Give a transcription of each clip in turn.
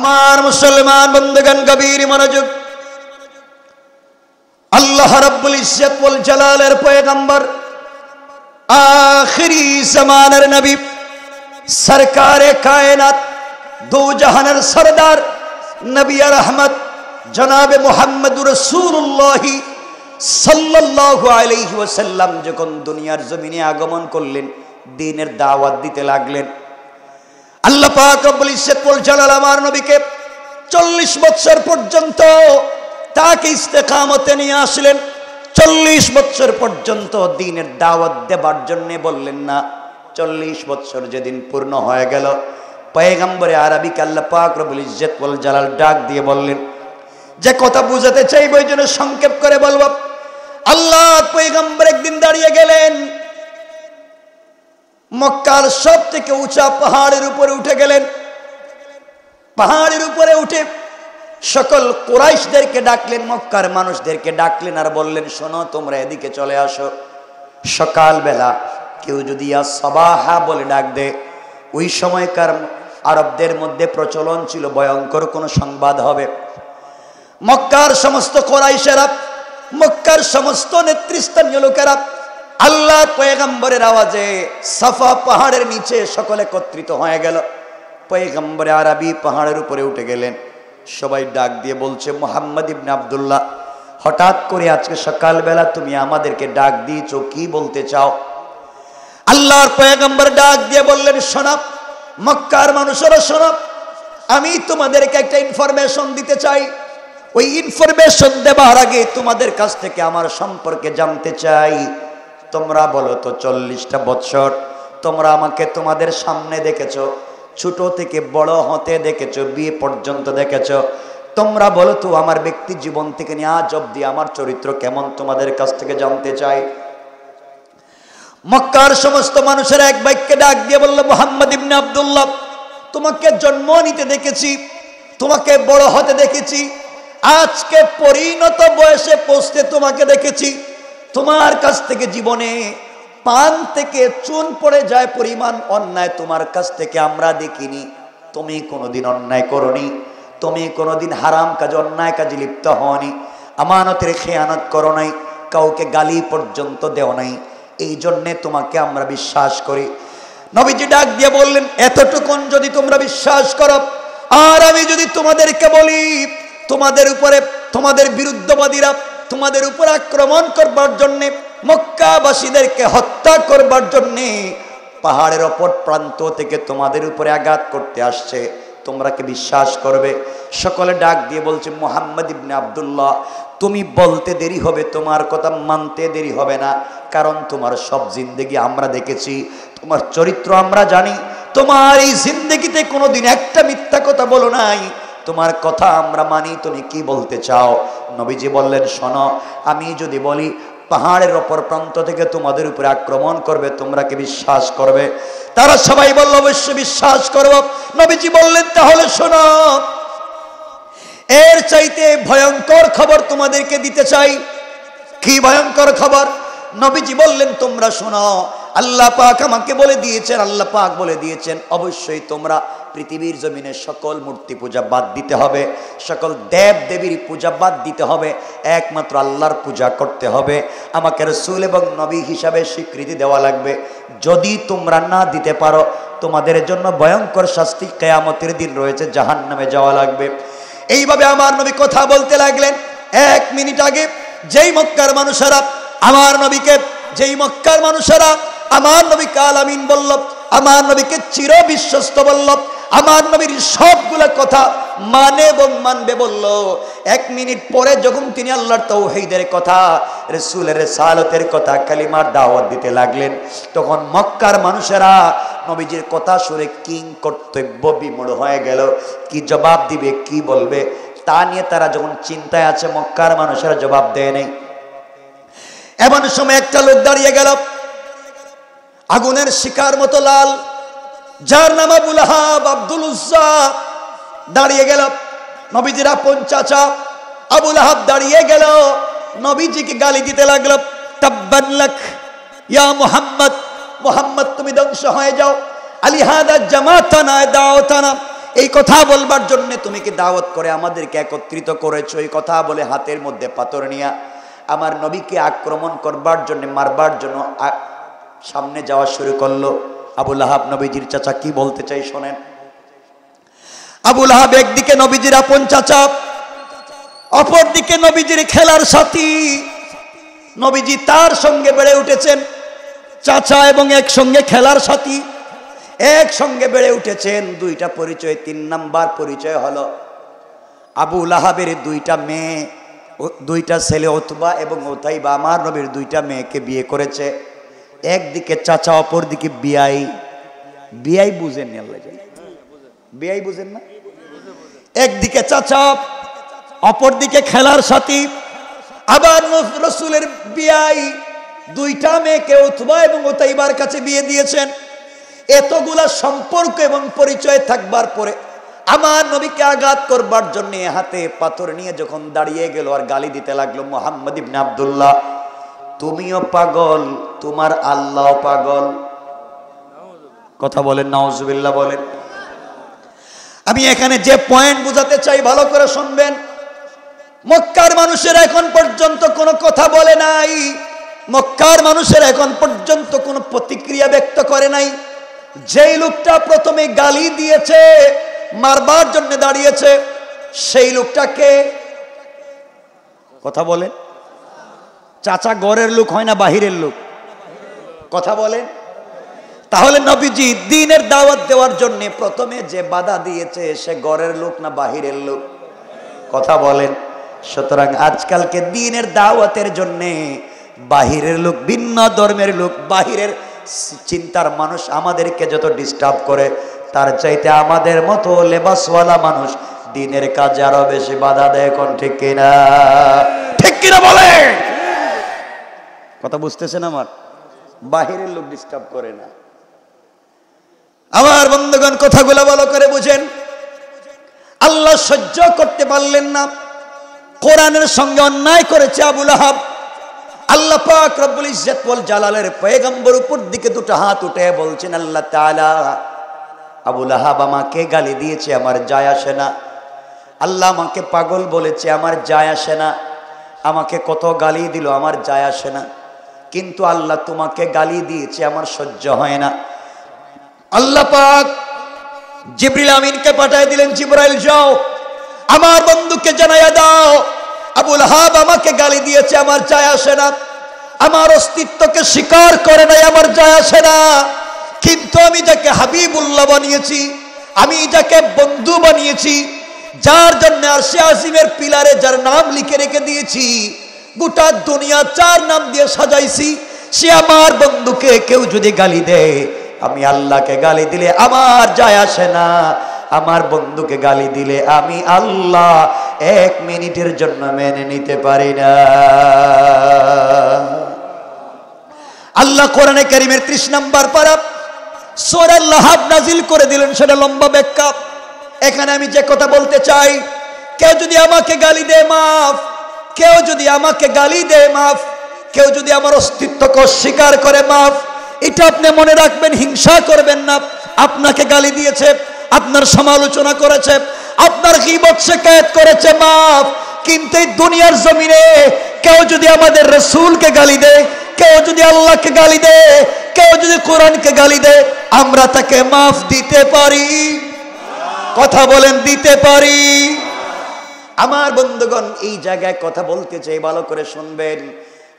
हमार मुसलमान बंदगन गबीर मनोजुग अल्लाह रब्बुल इज्जत वल जलाल एर पैगंबर आखिरी ज़मानर नबी सरकारे कायनात दो जहानर सरदार नबी रहमत जनाब मुहम्मद रसूलुल्लाही सल्लल्लाहु अलैहि वसल्लम जखन दुनियार जमीने आगमन करलेन दीनेर दावत दिते लागलेन अल्लाह पाक रब्बुल इज्जत वल जलाल आमार नबीके 40 বছর পর্যন্ত ताके इस्तेकामते निये आसलेन 40 বছর পর্যন্ত दीनेर दावत देवार जन्य बोलें ना 40 বছর जेदिन पूर्ण हये गेल पैगम्बरे आरबी के अल्लाह पाक रब्बुल इज्जत वल जलाल डाक दिये बोलें जे कथा बुझाते चाइबो एइजोन्नो संक्षेप करे बोलबो अल्लाह पैगम्बर एक दिन दाड़िये गेलेन मक्कार सबथेके ऊँचा पहाड़ेर उपरे उठे गेलेन पहाड़ेर उपरे उठे सकल कुराइशदेरके डाकलेन मक्कार मानुषदेरके डाकलेन आर बोललेन शोनो तोमरा एदिके चले आसो सकाल बेला केउ जोदि या सबाहा बोले डाक दे ओई समयकार आरबदेर मध्य प्रचलन छिलो भयंकर कोनो संबाद हबे मक्कार समस्त कुराइशेरा मक्कार समस्त नेतृस्थानीय लोकेरा अल्लाह पैगम्बरेर आवाजे साफा पहाड़ेर नीचे सकले एकत्रित हये गेल पैगम्बरे आरबी पहाड़ेर उपरे उठे गेलेन सबाई डाक दिए बोलछे मुहम्मद इब्ने आब्दुल्लाह हठात् करे आजके सकाल बेला तुमि आमादेरके डाक दिएछो कि बोलते चाओ आल्लाहर पैगम्बर डाक दिए बोललेन शोनो मक्कार मानुषेरा शोनो आमि तोमादेरके एकटा इनफरमेशन दिते चाइ ओई इनफरमेशन देवार आगे तोमादेर काछ थेके आमार सम्पर्के जानते चाइ তোমরা বলো তো 40টা বছর তোমরা আমাকে তোমাদের সামনে দেখেছো ছোট থেকে বড় হতে দেখেছো বিয়ে পর্যন্ত দেখেছো তোমরা বলো তো আমার ব্যক্তি জীবন থেকে নিয়ে আজ অবধি আমার চরিত্র কেমন তোমাদের কাছ থেকে জানতে চাই মক্কার সমস্ত মানুষের এক বাক্যে ডাক দিয়ে বলল মুহাম্মদ ইবনে আব্দুল্লাহ তোমাকে জন্ম নিতে দেখেছি তোমাকে বড় হতে দেখেছি আজকে পরিণত বয়সে পৌঁছতে তোমাকে দেখেছি তোমার কাছ থেকে জীবনে পান থেকে চুন পড়ে যায় পরিমাণ অন্যায় তোমার কাছ থেকে আমরা দেখিনি তুমি কোনোদিন অন্যায় করনি তুমি কোনোদিন হারাম কাজ অন্যায় কাজে লিপ্ত হওনি আমানতের খেয়ানত করো নাই কাউকে গালি পর্যন্ত দেও নাই এই জন্য তোমাকে আমরা বিশ্বাস করি নবীজি ডাক দিয়ে বললেন এতটুকু যদি তোমরা বিশ্বাস করো আর আমি যদি তোমাদেরকে বলি তোমাদের উপরে তোমাদের বিরুদ্ধবাদীরা तुम्हारे ऊपर आक्रमण करवार जन्य मक्काबासीदेरके हत्या करवार जन्य पहाड़ेर ओपर प्रान्त थेके तुम्हारे ऊपर आघात करते आसछे तोमरा कि विश्वास करबे सकले डाक दिए बोलछे मुहम्मद इब्ने आब्दुल्लाह तुमी बोलते देरी होबे तोमार कथा मानते देरी होबे ना कारण तोमार सब जिंदगी आमरा देखेछि तोमार चरित्र आमरा जानि तोमार एई जिंदगीते कोनोदिन एकटा मिथ्या कथा बोलो नाई তোমার কথা আমরা মানি তুমি কি বলতে চাও নবীজি বললেন শোনো আমি যদি বলি পাহাড়ের উপর প্রান্ত থেকে তোমাদের উপরে আক্রমণ করবে তোমরা কি বিশ্বাস করবে তারা সবাই বলল অবশ্যই বিশ্বাস করব নবীজি বললেন তাহলে শোনো এর চাইতে ভয়ঙ্কর খবর তোমাদেরকে দিতে চাই কি ভয়ঙ্কর খবর নবীজি বললেন তোমরা শোনো আল্লাহ পাক আমাকে বলে দিয়েছেন আল্লাহ পাক বলে দিয়েছেন অবশ্যই তোমরা পৃথিবীর জমিনে সকল মূর্তি পূজা বাদ দিতে হবে সকল দেব দেবীর পূজা বাদ দিতে হবে একমাত্র আল্লাহর পূজা করতে হবে আমাকে রাসূল এবং নবী হিসাবে স্বীকৃতি দেওয়া লাগবে যদি তোমরা না দিতে পারো তোমাদের জন্য ভয়ঙ্কর শাস্তি কিয়ামতের দিন রয়েছে জাহান্নামে যাওয়া লাগবে এইভাবে আমার নবী কথা বলতে লাগলেন এক মিনিট আগে যেই মক্কার মানুষেরা আমার নবীকে যেই মক্কার মানুষেরা আমার নবীকে আলামিন বলল আমার নবীকে চির বিশ্বস্ত বলল আমার নবীর সবগুলা কথা মানে এবং মানবে বলল এক মিনিট পরে যখন তিনি আল্লাহর তাওহীদের কথা রাসূলের রিসালাতের কথা কালিমার দাওয়াত দিতে লাগলেন তখন মক্কার মানুষেরা নবীজির কথা শুনে কিং কর্তব্য বিমূঢ় হয়ে গেল কি জবাব দিবে কি বলবে তা নিয়ে তারা যখন চিন্তায় আছে মক্কার মানুষেরা জবাব দেয় নাই এমন সময় একটা লোক দাঁড়িয়ে গেল আগুনের শিকার মতো লাল যার নাম আবু লাহাব আব্দুল উজ্জা দাঁড়িয়ে গেল নবীজির আপন চাচা আবু লাহাব দাঁড়িয়ে গেল নবীজিকে গালি দিতে লাগলো তাব্বান লাক ইয়া মুহাম্মদ মুহাম্মদ তুমি ধ্বংস হয়ে যাও আলি হাদা জামাতানা দাওতানা এই কথা বলবার জন্য তুমি কি দাওয়াত করে আমাদেরকে একত্রিত করেছো? এই কথা বলে হাতের মধ্যে পাথর নিয়া আমার নবীকে আক্রমণ করবার জন্য মারবার জন্য সামনে যাওয়া শুরু করলো। আবু লাহাব নবীজির চাচা, কি বলতে চাই শোনেন। আবু লাহাব একদিকে নবীজির আপন চাচা, অপরদিকে নবীজির খেলার সাথী। নবীজি তার সঙ্গে বেড়ে উঠেছেন, চাচা এবং একসঙ্গে খেলার সাথী, একসঙ্গে বেড়ে উঠেছেন। দুইটা পরিচয়, তিন নাম্বার পরিচয় হলো আবু লাহাবের দুইটা মেয়ে, দুইটা ছেলে উতবা এবং উতাইবা আমার নবীর দুইটা মেয়েকে বিয়ে করেছে। একদিকে চাচা, অপরদিকে বিয়াই। বিয়াই বুঝেন না, আল্লাহ জানে বিয়াই বুঝেন না। একদিকে চাচা, অপরদিকে খেলার সাথী, আবার রাসূলের বিয়াই দুইটা মেয়েকে উতবা এবং উতাইবার কাছে বিয়ে দিয়েছেন। এতগুলা সম্পর্ক এবং পরিচয় থাকবার পরে আমার নবীকে আঘাত করবার জন্য হাতে পাথর নিয়ে যখন দাঁড়িয়ে গেল আর গালি দিতে লাগলো, মুহাম্মদ ইবনে আব্দুল্লাহ তুমিও পাগল, তোমার আল্লাহ পাগল। কথা বলেন নাউজুবিল্লাহ বলেন। আমি এখানে যে পয়েন্ট বোঝাতে চাই ভালো করে শুনবেন। মক্কার মানুষেরা এখন পর্যন্ত কোনো কথা বলে নাই, মক্কার মানুষেরা এখন পর্যন্ত কোনো প্রতিক্রিয়া ব্যক্ত করে নাই। যেই লোকটা প্রথমে গালি দিয়েছে, মারবার জন্য দাঁড়িয়েছে, সেই লোকটাকে কথা বলেন। চাচা ঘরের লোক হয় না বাহিরের লোক? কথা বলেন। তাহলে নবীজি দ্বীনের দাওয়াত দেওয়ার জন্য প্রথমে যে বাধা দিয়েছে সে ঘরের লোক না বাহিরের লোক? কথা বলেন। সুতরাং আজকালকে দ্বীনের দাওয়াতের জন্য বাহিরের লোক, ভিন্ন ধর্মের লোক, বাহিরের চিন্তার মানুষ আমাদেরকে যত ডিস্টার্ব করে, তার চাইতে আমাদের মতো লেবাসওয়ালা মানুষ দ্বীনের কাজে আরো বেশি বাধা দেয়। কোন ঠিক কিনা? ঠিক কিনা বলে? কথা বুঝতেছেন? আমার বাহিরের লোক ডিস্টার্ব করে না। আমার বন্ধুগণ, কথাগুলো ভালো করে বুঝেন। আল্লাহ সহ্য করতে পারলেন না, কোরআনের সঙ্গে অন্যায় করেছে আবু লাহাব। আল্লাহ পাক রব্বুল ইজ্জত ওয়াল জালালের পয়গম্বর উপর দিকে দুটো হাত উঠে বলছেন, আল্লাহ তাআলা আবু লাহাব আমাকে গালি দিয়েছে, আমার যায় আসে না। আল্লাহ আমাকে পাগল বলেছে, আমার যায় আসে না। আমাকে কত গালি দিল, আমার যায় আসে না। কিন্তু আল্লাহ তোমাকে গালি দিয়েছে, আমার সহ্য হয় না। আল্লাহ পাক জিবরিল আমিনকে পাঠিয়ে দিলেন, জিবরাইল যাও আমার বন্ধুকে জানাইয়া দাও আবু লাহাব আমাকে গালি দিয়েছে, আমার যায় আসে না। আমার অস্তিত্বকে স্বীকার করে নাই, আমার যায় আসে না। কিন্তু আমি যাকে হাবিবুল্লাহ বানিয়েছি, আমি যাকে বন্ধু বানিয়েছি, যার জন্য আরশে আজিমের পিলারে যার নাম লিখে রেখে দিয়েছি, গোটা দুনিয়া চার নাম দিয়ে সাজাইছি, সে আমার বন্ধুকে কেউ যদি গালি দেয়, আমি আল্লাহকে গালি দিলে আমার যায় আসে না। আমার বন্ধুকে গালি দিলে আমি আল্লাহ এক মিনিটের জন্য মেনে নিতে পারি না। আল্লাহ কোরআনে কারীমের 30 নম্বর পারা সূরা লাহাব নাজিল করে দিলেন, সেটা লম্বা ব্যাখ্যা। এখানে আমি যে কথা বলতে চাই, কেউ যদি আমাকে গালি দেয় মাফ, কেউ যদি আমাকে গালি দেয় মাফ, কেউ যদি আমার অস্তিত্বকে অস্বীকার করে মাফ। এটা আপনি মনে রাখবেন, হিংসা করবেন না। আপনাকে গালি দিয়েছে, আপনার সমালোচনা করেছে, আপনার গীবত শিকায়ত করেছে, মাফ। কিন্তু এই দুনিয়ার জমিনে কেউ যদি আমাদের রাসূলকে গালি দেয়, কেউ যদি আল্লাহকে গালি দেয়, কেউ যদি কোরআনকে গালি দেয়, আমরা তাকে মাফ দিতে পারি? কথা বলেন, দিতে পারি? আমার বন্ধুগণ, এই জায়গায় কথা বলতে চাই, ভালো করে শুনবেন।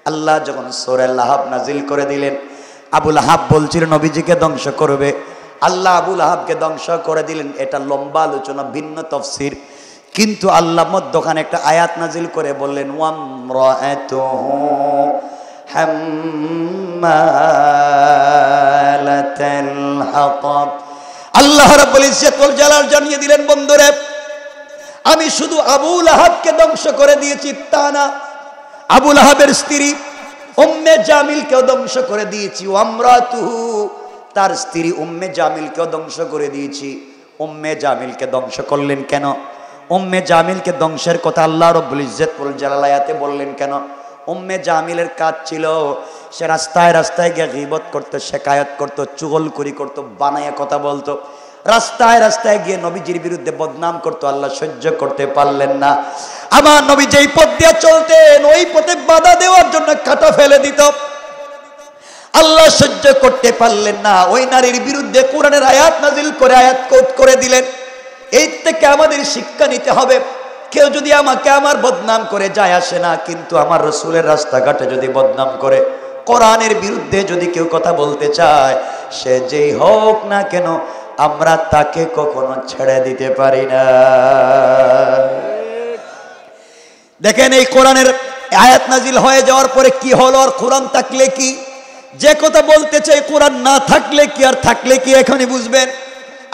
আল্লাহ যখন সূরা লাহাব নাজিল করে দিলেন, আবু লাহাব বলছিল নবীজিকে ধ্বংস করবে, আল্লাহ আবু লাহাবকে ধ্বংস করে দিলেন। এটা লম্বা আলোচনা, ভিন্ন তাফসীর। কিন্তু আল্লাহ মধ্যখানে একটা আয়াত নাজিল করে বললেন, ওয়ামরাআতুহু হাম্মালাতাল হাতাব। আল্লাহ রাব্বুল ইজ্জত ওয়াল জালাল জানিয়ে দিলেন, বন্ধুরে আমি শুধু আবু লাহাবকে ধ্বংস করে দিয়েছি তা না, আবু লাহাবের স্ত্রী উম্মে জামিলকেও ধ্বংস করে দিয়েছি। ওয়ামরাতুহু, তার স্ত্রী উম্মে জামিলকেও ধ্বংস করে দিয়েছি। উম্মে জামিলকে ধ্বংস করলেন কেন? উম্মে জামিলকে ধ্বংসের কথা আল্লাহ রাব্বুল ইজ্জত ওয়াল জালাল আয়াতে বললেন কেন? উম্মে জামিলের কাজ ছিল, সে রাস্তায় রাস্তায় গিয়ে গীবত করত, শিকায়ত করত, চুগলখুরি করত, বানায়া কথা বলতো। রাস্তায় রাস্তায় গিয়ে নবীজির বিরুদ্ধে বদনাম করত। আল্লাহ সহ্য করতে পারলেন না। আমার নবী যেই পথ দিয়ে চলতেন ওই পথে বাধা দেওয়ার জন্য কাঁটা ফেলে দিত। আল্লাহ সহ্য করতে পারলেন না। ওই নারীর বিরুদ্ধে কোরআনের আয়াত নাজিল করে আয়াত কোট করে দিলেন। এই থেকে আমাদের শিক্ষা নিতে হবে, কেউ যদি আমাকে আমার বদনাম করে যায় আসে না, কিন্তু আমার রসুলের রাস্তাঘাটে যদি বদনাম করে, কোরআনের বিরুদ্ধে যদি কেউ কথা বলতে চায়, সে যেই হোক না কেন আমরা তাকে কখনো ছেড়ে দিতে পারি না। দেখেন এই কোরআনের আয়াত নাজিল হয়ে যাওয়ার পরে কি হলো, আর কোরআন থাকলে কি, যে কথা বলতে চাই কোরআন না থাকলে কি, আর থাকলে কি, এখনই বুঝবেন।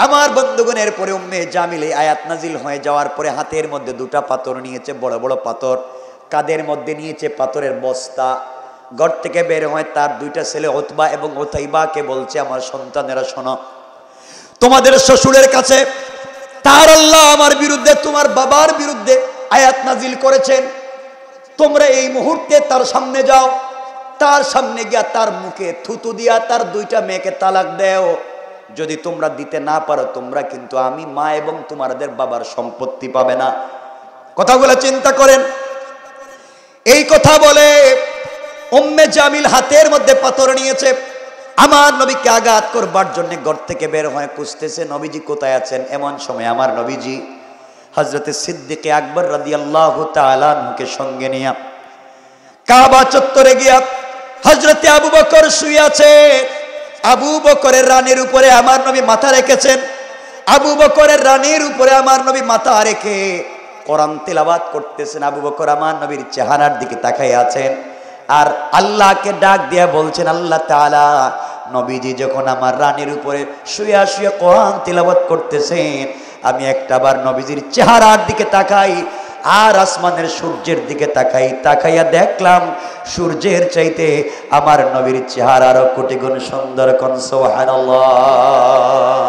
আমার বন্ধুগণের পরে উম্মে জামিল এই আয়াত নাজিল হয়ে যাওয়ার পরে হাতের মধ্যে দুটা পাথর নিয়েছে, বড় বড় পাথর, কাদের মধ্যে নিয়েছে পাথরের বস্তা। ঘর থেকে বের হয় তার দুইটা ছেলে উতবা এবং উতাইবাকে বলছে, আমার সন্তানেরা শোনো, তোমাদের শ্বশুরের কাছে তার আল্লাহ আমার বিরুদ্ধে, তোমার বাবার বিরুদ্ধে আয়াত নাজিল করেছেন। তোমরা এই মুহূর্তে তার সামনে যাও, তার সামনে গিয়া তার মুখে থুতু দিয়া তার দুইটা মেয়েকে তালাক দেও। যদি তোমরা দিতে না পারো, তোমরা কিন্তু আমি মা এবং তোমাদের বাবার সম্পত্তি পাবে না। কথাগুলো চিন্তা করেন। এই কথা বলে উম্মে জামিল হাতের মধ্যে পাথর নিয়েছে, আমার নবীকে আঘাত করবার জন্য ঘর থেকে বের হয়, খুঁজতেছে নবীজি কোথায় আছেন। এমন সময় আমার নবীজি হযরতে সিদ্দিক আকবর রাদিয়াল্লাহু তাআলা আনহুকে সঙ্গে নিয়ে কাবা চত্বরে গিয়া, হযরতে আবু বকর শুয়ে আছে, আবু বকরের রানের উপরে আমার নবী মাথা রেখেছেন। আবু বকরের রানের উপরে আমার নবী মাথা রেখে কোরআন তেলাওয়াত করতেছেন। আবু বকর আমার নবীর চেহারার দিকে তাকাই আছেন আর আল্লাহকে ডাক দিয়া বলছেন, আল্লাহ তাআলা, নবীজি যখন আমার রানের উপরে শুয়ে শুয়ে কোরআন তেলাওয়াত করতেছেন, আমি একটাবার নবীজির চেহারার দিকে তাকাই আর আসমানের সূর্যের দিকে তাকাই, তাকাইয়া দেখলাম সূর্যের চাইতে আমার নবীর চেহারা আরো কোটি গুণ সুন্দর। কোন সুবহানাল্লাহ।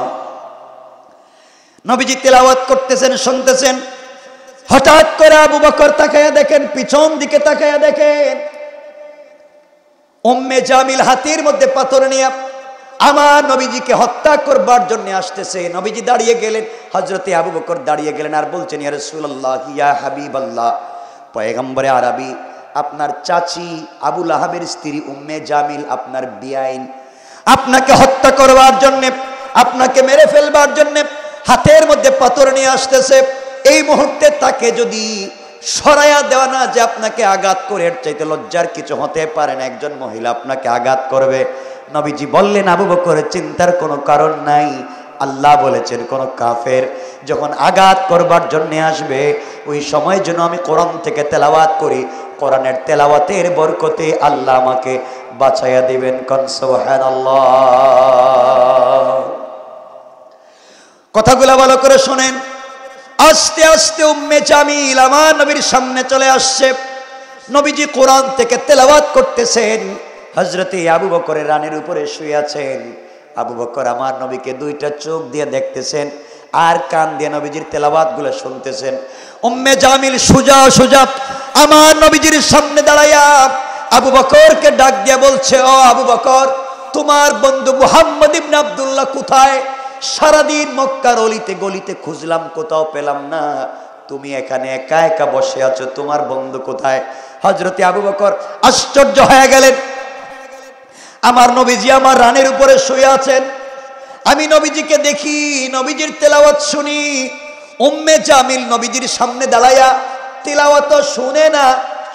নবীজি তেলাওয়াত করতেছেন, শুনতেছেন। হঠাৎ করে আবু বকর তাকাইয়া দেখেন, পিছন দিকে তাকাইয়া দেখেন উম্মে জামিল হাতির মধ্যে পাথর নিয়ে আমার নবীজিকে হত্যা করবার জন্য আসতেছে। নবীজি দাঁড়িয়ে গেলেন, হযরতে আবু বকর দাঁড়িয়ে গেলেন আর বলছেন, ইয়া রাসূলুল্লাহ, ইয়া হাবিবাল্লাহ, পয়গম্বরে আরবি, আপনার চাচি আবু লাহাবের স্ত্রী উম্মে জামিল আপনার বিআইন আপনাকে হত্যা করবার জন্য, আপনাকে মেরে ফেলবার জন্য হাতের মধ্যে পাথর নিয়ে আসতেছে। এই মুহূর্তে তাকে যদি সরাইয়া দেওয়া না যে আপনাকে আঘাত করে, এর চাইতে লজ্জার কিছু হতে পারে না, একজন মহিলা আপনাকে আঘাত করবে। নবীজি বললেন, আবু বকর, চিন্তার কোনো কারণ নাই, আল্লাহ বলেছেন কোনো কাফের যখন আঘাত করবার জন্য আসবে ওই সময় যেন আমি কোরআন থেকে তেলাওয়াত করি, কোরআনের তেলাওয়াতের বরকতে আল্লাহ আমাকে বাঁচাইয়া দিবেন। কোন সুবহানাল্লাহ। কথাগুলো ভালো করে শোনেন। আস্তে আস্তে উম্মে জামিল আমার নবীর সামনে চলে আসছে, নবীজি কোরআন থেকে তেলাওয়াত করতেছেন, হযরতে আবু বকরের রানের উপরে শুয়ে আছেন। আবু বকর আমার নবীকে দুইটা চোখ দিয়ে দেখতেছেন আর কান দিয়ে নবীজির তেলাওয়াতগুলো শুনতেছেন। উম্মে জামিল সুজা সুজা আমার নবীজির সামনে দাঁড়ায়া আবু বকরকে ডাক দিয়ে বলছে, ও আবু বকর, তোমার বন্ধু মুহাম্মদ ইবনে আব্দুল্লাহ কোথায়? সারাদিন মক্কার অলিতে গলিতে খুঁজলাম, কোথাও পেলাম না। তুমি এখানে একা একা বসে আছো, তোমার বন্ধু কোথায়? হযরতে আবু বকর আশ্চর্য হয়ে গেলেন, আমার নবীজি আমার রানের উপরে শুয়ে আছেন, আমি নবীজিকে দেখি, নবীজির তেলাওয়াত শুনি। উম্মে জামিল নবীজির সামনে দাঁড়ায়া তেলাওয়াত শুনে না,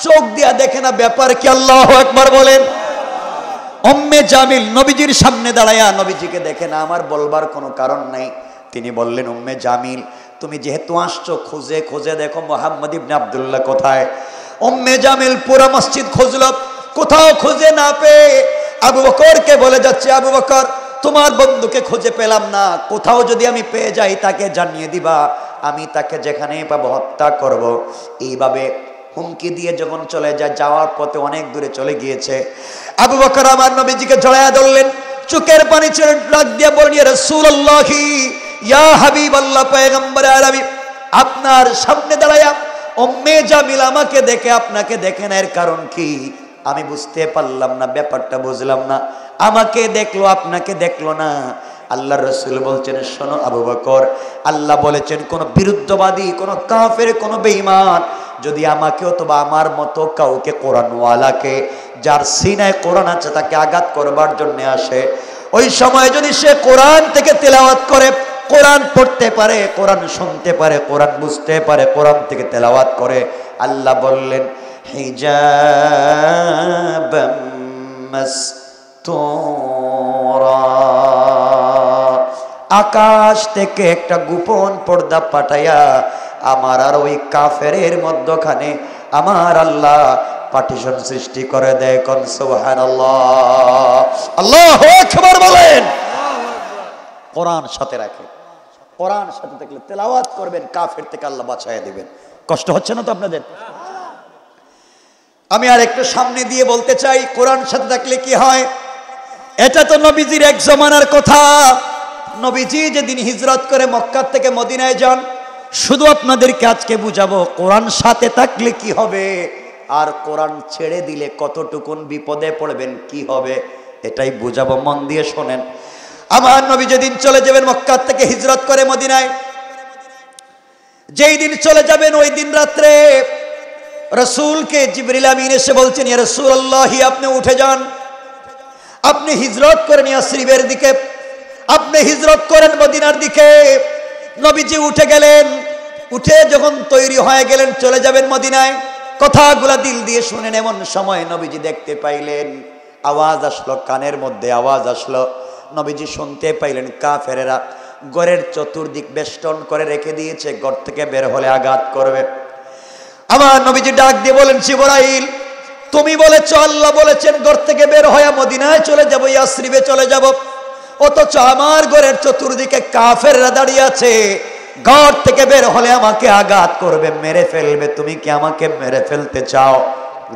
চোখ দিয়া দেখে না, ব্যাপার কি? আল্লাহু আকবার বলেন। উম্মে জামিল নবীজির সামনে দাঁড়ায়া নবীজিকে দেখে না, আমার বলবার কোনো কারণ নাই। তিনি বললেন, উম্মে জামিল, তুমি যেহেতু আসছো, খুঁজে খুঁজে দেখো মুহাম্মদ ইবনে আব্দুল্লাহ কোথায়। উম্মে জামিল পুরা মসজিদ খুঁজল, কোথাও খুঁজে না পেয়ে আবু বকরকে বলে যাচ্ছে, আবু বকর, তোমার বন্ধুকে খুঁজে পেলাম না, কোথাও যদি আমি পেয়ে যাই তাকে জানিয়ে দিবা, আমি তাকে যেখানে পাবো হত্যা করব। এইভাবে হুমকি দিয়ে যখন চলে যায়, যাওয়ার পথে অনেক দূরে চলে গিয়েছে, আবু বকর আমার নবীজিকে জড়ায়া ধরলেন, চোখের পানি ছেড়ে ডাক দিয়ে বললেন, ইয়া রাসূলুল্লাহ, ইয়া হাবিবাল্লাহ, পয়গম্বরে আরবি, আপনার সামনে দাঁড়ায়া উম্মে জামিল আমাকে দেখে আপনাকে দেখে না, এর কারণ কি? আমি বুঝতে পারলাম না, ব্যাপারটা বুঝলাম না, আমাকে দেখলো আপনাকে দেখলো না। আল্লাহ রসুল বলছেন শোনো আবু বকর, আল্লাহ বলেছেন কোনো বিরুদ্ধবাদী, কোনো কাফের, কোনো বেঈমান যদি আমাকে অথবা আমার মতো কাউকে কোরআনওয়ালাকে যার সিনায় কোরআন আছে তাকে আঘাত করবার জন্য আসে, ওই সময় যদি সে কোরআন থেকে তেলাওয়াত করে, কোরআন পড়তে পারে, কোরআন শুনতে পারে, কোরআন বুঝতে পারে, কোরআন থেকে তেলাওয়াত করে, আল্লাহ বললেন হিজাবাম মাসতুরা, আকাশ থেকে একটা গোপন পর্দা পাঠায়া আমার আর ওই কাফেরের মধ্যখানে আমার আল্লাহ পার্টিশন সৃষ্টি করে দেয়। কোন সুবহানাল্লাহ, আল্লাহু আকবার বলেন। কোরআন সাথে রাখে, কোরআন সাথে থাকলে তেলাওয়াত করবেন, কাফের থেকে আল্লাহ বাঁচায় দিবেন। কষ্ট হচ্ছে না তো আপনাদের? আমি আর একটু সামনে দিয়ে বলতে চাই, কোরআন সাথে থাকলে কি হয়, এটা তো নবীজির এক জমানার কথা। নবীজি যেদিন হিজরত করে মক্কা থেকে মদিনায় যান, শুধু আপনাদেরকে আজকে বুঝাবো কোরআন সাথে থাকলে কি হবে আর কোরআন ছেড়ে দিলে কতটুকুন বিপদে পড়বেন, কি হবে এটাই বুঝাবো। মন দিয়ে শোনেন। আমার নবী যেদিন চলে যাবেন মক্কা থেকে হিজরত করে মদিনায়, যেই দিন চলে যাবেন ওই দিন রাত্রে রসুলকে জিবরিল আমিন এসে বলছেন, ইয়া রাসূলুল্লাহ আপনি উঠে যান, আপনি হিজরত করেন ইয়াসরিবের দিকে, আপনি হিজরত করেন মদিনার দিকে। নবীজি উঠে গেলেন, উঠে যখন তৈরি হয়ে গেলেন চলে যাবেন মদিনায়। কথাগুলা দিল দিয়ে শুনেন। এমন সময় নবীজি দেখতে পাইলেন আওয়াজ আসলো, কানের মধ্যে আওয়াজ আসলো। নবীজি শুনতে পাইলেন কাফেরেরা গড়ের চতুর্দিক বেষ্টন করে রেখে দিয়েছে, গড় থেকে বের হলে আঘাত করবে। আমার নবীজি ডাক দিয়ে বলেন, জিবরাইল তুমি বলেছ, আল্লাহ বলেছেন গড় থেকে বের হয়ে মদিনায় চলে যাবো, ইয়াসরিবে চলে যাব, অথচ আমার গড়ের চতুর্দিকে কাফেররা দাঁড়িয়ে আছে, গড় থেকে বের হলে আমাকে আঘাত করবে, মেরে ফেলবে, তুমি কি আমাকে মেরে ফেলতে চাও?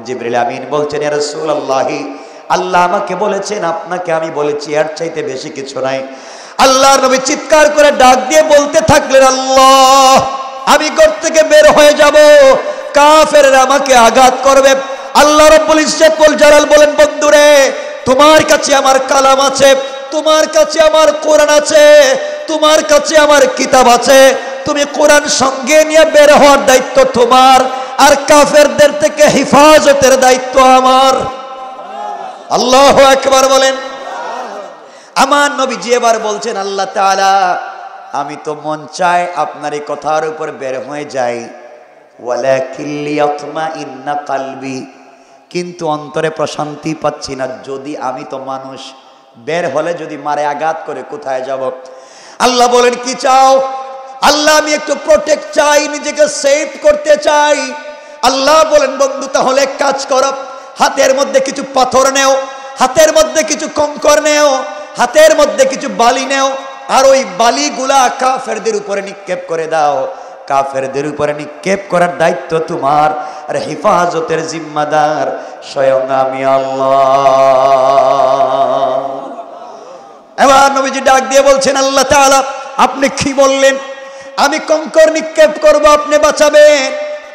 জিবরিল আমিন বলছেন, ইয়া রাসূলুল্লাহ আল্লাহ আমাকে বলেছেন, আপনাকে আমি বলেছি, আর চাইতে বেশি কিছু নাই। আল্লাহর নবী চিৎকার করে ডাক দিয়ে বলতে থাকলেন, আল্লাহ আমি ঘর থেকে বের হয়ে যাব, কাফেররা আমাকে আঘাত করবে। আল্লাহ রাব্বুল ইজ্জত ওয়াল জালাল বলেন, বন্ধুরে তোমার কাছে আমার কালাম আছে, তোমার কাছে আমার কোরআন আছে, তোমার কাছে আমার কিতাব আছে, তুমি কোরআন সঙ্গে নিয়ে বের হওয়ার দায়িত্ব তোমার, আর কাফেরদের থেকে হেফাজতের দায়িত্ব আমার। আল্লাহু আকবার বলেন। আমার নবীজি এবার বলছেন, আল্লাহ তাআলা আমি তো মন চাই আপনার এই কথার উপর বের হয়ে যাই, ওয়ালাকিন লিয়াতমাইন্না কলবি, কিন্তু অন্তরে প্রশান্তি পাচ্ছি না, যদি আমি তো মানুষ, বের হলে যদি মারে আঘাত করে কোথায় যাব? আল্লাহ বলেন, কি চাও? আল্লাহ আমি একটু প্রোটেক্ট চাই, নিজেকে সেভ করতে চাই। আল্লাহ বলেন, বন্ধু তাহলে কাজ করো, হাতের মধ্যে কিছু পাথর নেও, হাতের মধ্যে কিছু কঙ্কর নেও, হাতের মধ্যে কিছু বালি নেও, আর ওই বালিগুলা কাফেরদের উপরে নিক্ষেপ করে দাও, কাফেরদের উপরে নিক্ষেপ করার দায়িত্ব তোমার, আর হেফাজতের জিম্মাদার স্বয়ং আমি আল্লাহ। এবার নবীজি ডাক দিয়ে বলছেন, আল্লাহ তাআলা আপনি কি বললেন? আমি কঙ্কর নিক্ষেপ করব, আপনি বাঁচাবেন।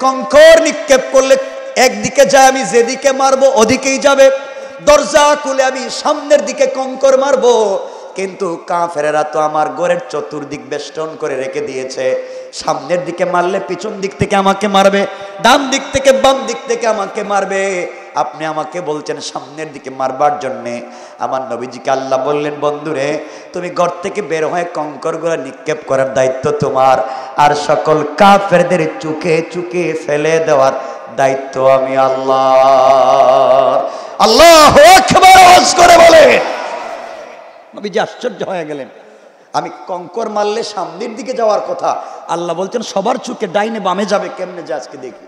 কঙ্কর নিক্ষেপ করলে একদিকে যায়, আমি যেদিকে মারবো ওদিকেই যাবে, দরজা খুলে আমি সামনের দিকে কঙ্কর মারবো, কিন্তু কাফেরেরা তো আমার ঘরের চতুর্দিক বেষ্টন করে রেখে দিয়েছে, সামনের দিকে মারলে পিছন দিক থেকে আমাকে মারবে, ডান দিক থেকে বাম দিক থেকে আমাকে মারবে, আপনি আমাকে বলছেন সামনের দিকে মারবার জন্যে। আমার নবীজিকে আল্লাহ বললেন, বন্ধুরে তুমি ঘর থেকে বের হয়ে কঙ্করগুলো নিক্ষেপ করার দায়িত্ব তোমার, আর সকল কাফেরদের চুকে চুকে ফেলে দেওয়ার দায়িত্ব আমি আল্লাহ। আল্লাহু আকবার করে বলে। নবীজি আশ্চর্য হয়ে গেলেন, আমি কঙ্কর মারলে সামনের দিকে যাওয়ার কথা, আল্লাহ বলছেন সবার চুকে ডাইনে বামে যাবে, কেমনে যা আজকে দেখি।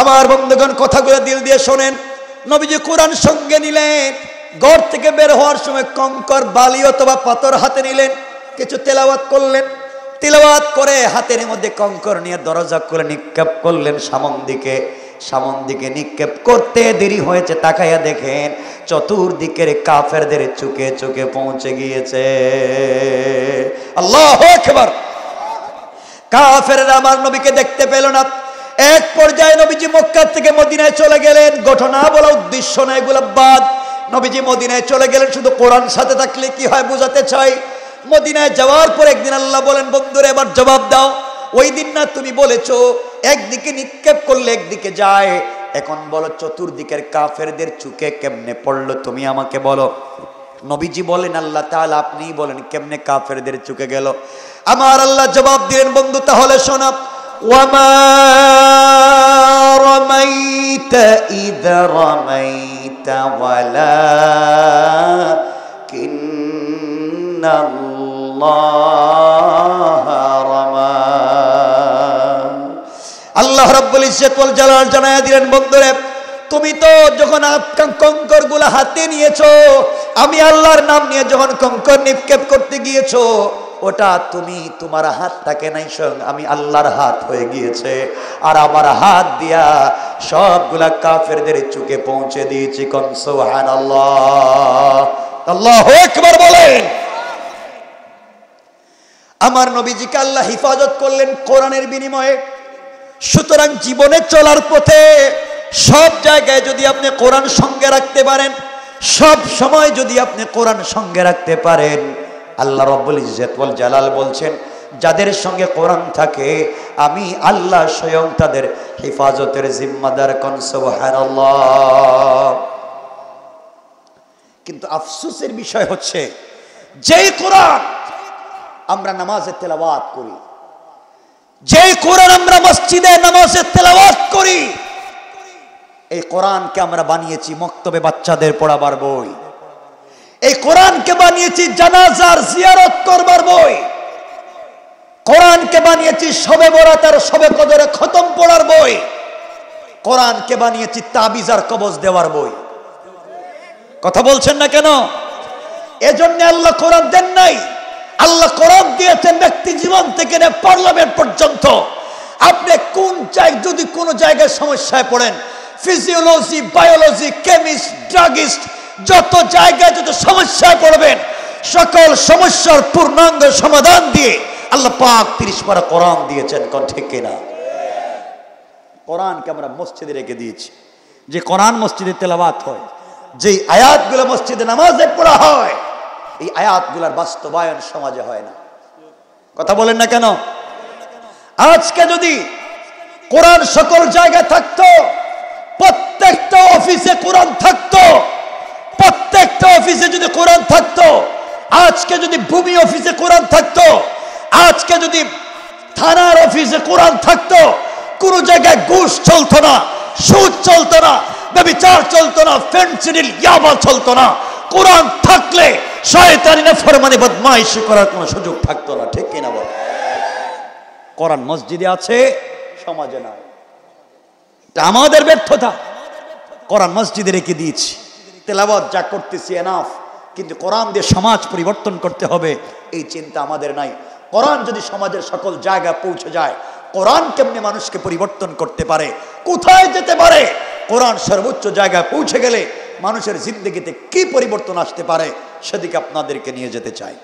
আমার বন্ধুগণ কথাগুলো দিল দিয়ে শোনেন। নবীজি কোরআন সঙ্গে নিলেন, ঘর থেকে বের হওয়ার সময় কঙ্কর, বালি অথবা পাথর হাতে নিলেন, কিছু তেলাওয়াত করলেন, তেলাওয়াত করে হাতের মধ্যে কঙ্কর নিয়ে দরজা খুলে নিক্ষেপ করলেন সামন দিকে। সামন দিকে নিক্ষেপ করতে দেরি হয়েছে, তাকাইয়া দেখেন চতুর্দিকের কাফেরদের চুকে চুকে পৌঁছে গিয়েছে। আল্লাহু আকবার। কাফেররা আমার নবীকে দেখতে পেল না। এক পর্যায়ে নবীজি মক্কা থেকে মদিনায় চলে গেলেন। ঘটনা বলা উদ্দেশ্য না, এগুলো বাদ। नबीजी मदिनाय चले गेलेन शुधु कुरान साथे थाकले कि हय बोझाते चाई मदिनाय जाओयार पर एकदिन आल्लाह बोलेन बंधुरे एबार जवाब दाओ ओई दिन ना तुमी बोलेछो एकदिके निक्षेप करले एकदिके जाए एखन बोलो चतुर्दिकेर काफेरदेर चुके केमने पड़लो तुमी आमाके बोलो। नबीजी बोलेन आल्लाह ताआला आपनिई बोलेन केमने काफेरदेर चुके गेलो। आमार आल्लाह जवाब दिलेन बंधु ताहले शोना وما رميت إذ رميت ولكن الله رمى الله رب العزة والجلال জানায়া দিলেন বন্ধুরে তুমি তো যখন কঙ্করগুলো হাতে নিয়েছো আমি আল্লাহর নাম নিয়ে যখন কঙ্কর নিক্ষেপ করতে গিয়েছো ওটা তুমি তোমার হাত থাকে নাই স্বয়ং আমি আল্লাহর হাত হয়ে গিয়েছে আর আমার হাত দিয়া সবগুলা কাফেরদের চুকে পৌঁছে দিয়েছি কোন সুবহানাল্লাহ আল্লাহু আকবার বলেন। আমার নবীজিকে আল্লাহ হিফাজত করলেন কোরআনের বিনিময়ে। সুতরাং জীবনে চলার পথে সব জায়গায় যদি আপনি কোরআন সঙ্গে রাখতে পারেন সব সময় যদি আপনি কোরআন সঙ্গে রাখতে পারেন আল্লাহ রব্বুল ইজ্জত ওয়াল জালাল বলেন যাদের সঙ্গে কোরআন থাকে আমি আল্লাহ স্বয়ং তাদের হিফাজতের জিম্মাদার কোন সুবহানাল্লাহ। কিন্তু আফসোসের বিষয় হচ্ছে যেই কোরআন আমরা নামাজে তেলাওয়াত করি যেই কোরআন আমরা মসজিদে নামাজে তেলাওয়াত করি এই কোরআনকে আমরা বানিয়েছি মক্তবে বাচ্চাদের পড়াবার বই এই কোরআনকে বানিয়েছি জানাজার জিয়ারত করবার বই কোরআনকে বানিয়েছি শবে বরাত আর শবে কদরে খতম পড়ার বই কোরআনকে বানিয়েছি তাবিজ আর কবজ দেওয়ার বই। কথা বলছেন না কেন? এজন্য আল্লাহ কোরআন দেন নাই। আল্লাহ কোরআন দিয়েছেন ব্যক্তি জীবন থেকে নিয়ে পার্লামেন্ট পর্যন্ত। আপনি কোন জায়গায় যদি কোনো জায়গায় সমস্যায় পড়েন ফিজিওলজি বায়োলজি কেমিস্ট ড্রাগিস্ট যত জায়গায় যত সমস্যায় পড়বেন সকল সমস্যার পূর্ণাঙ্গ সমাধান দিয়ে আল্লাহ পাক ৩০ পারা কোরআন দিয়েছেন। কোন ঠিক কিনা? কোরআনকে আমরা মসজিদে রেখে দিয়েছি। যে কোরআন মসজিদে তেলাওয়াত হয় যে আয়াতগুলো মসজিদে নামাজে পড়া হয় এই আয়াতগুলোর বাস্তবায়ন সমাজে হয় না। কথা বলেন না কেন? আজকে যদি কোরআন সকল জায়গায় থাকতো প্রত্যেকটা অফিসে কোরআন থাকতো প্রত্যেকটা অফিসে যদি কোরআন থাকতো আজকে যদি ভূমি অফিসে কোরআন থাকতো আজকে যদি থানার অফিসে কোরআন থাকতো কোন জায়গায় ঘুষ চলতো না সুদ চলতো না ব্যভিচার চলতো না ফেন্সিডিল ইয়াবা চলতো না। কোরআন থাকলে শয়তানি না ফরমানি বদমাইশি করার কোনো সুযোগ থাকতো না। ঠিক কিনা বল? কোরআন মসজিদে আছে সমাজে না। এটা আমাদের ব্যর্থতা। কোরআন মসজিদে রেখে দিয়েছি তেলাওয়াত যা করতেছি এনাফ কিন্তু কোরআন দিয়ে সমাজ পরিবর্তন করতে হবে এই চিন্তা আমাদের নাই। কোরআন যদি সমাজের সকল জায়গায় পৌঁছে যায় কোরআন কেমনে মানুষকে পরিবর্তন করতে পারে কোথায় যেতে পারে কোরআন সর্বোচ্চ জায়গায় পৌঁছে গেলে মানুষের জিন্দগিতে কি পরিবর্তন আসতে পারে সেদিকে আপনাদেরকে নিয়ে যেতে চাই।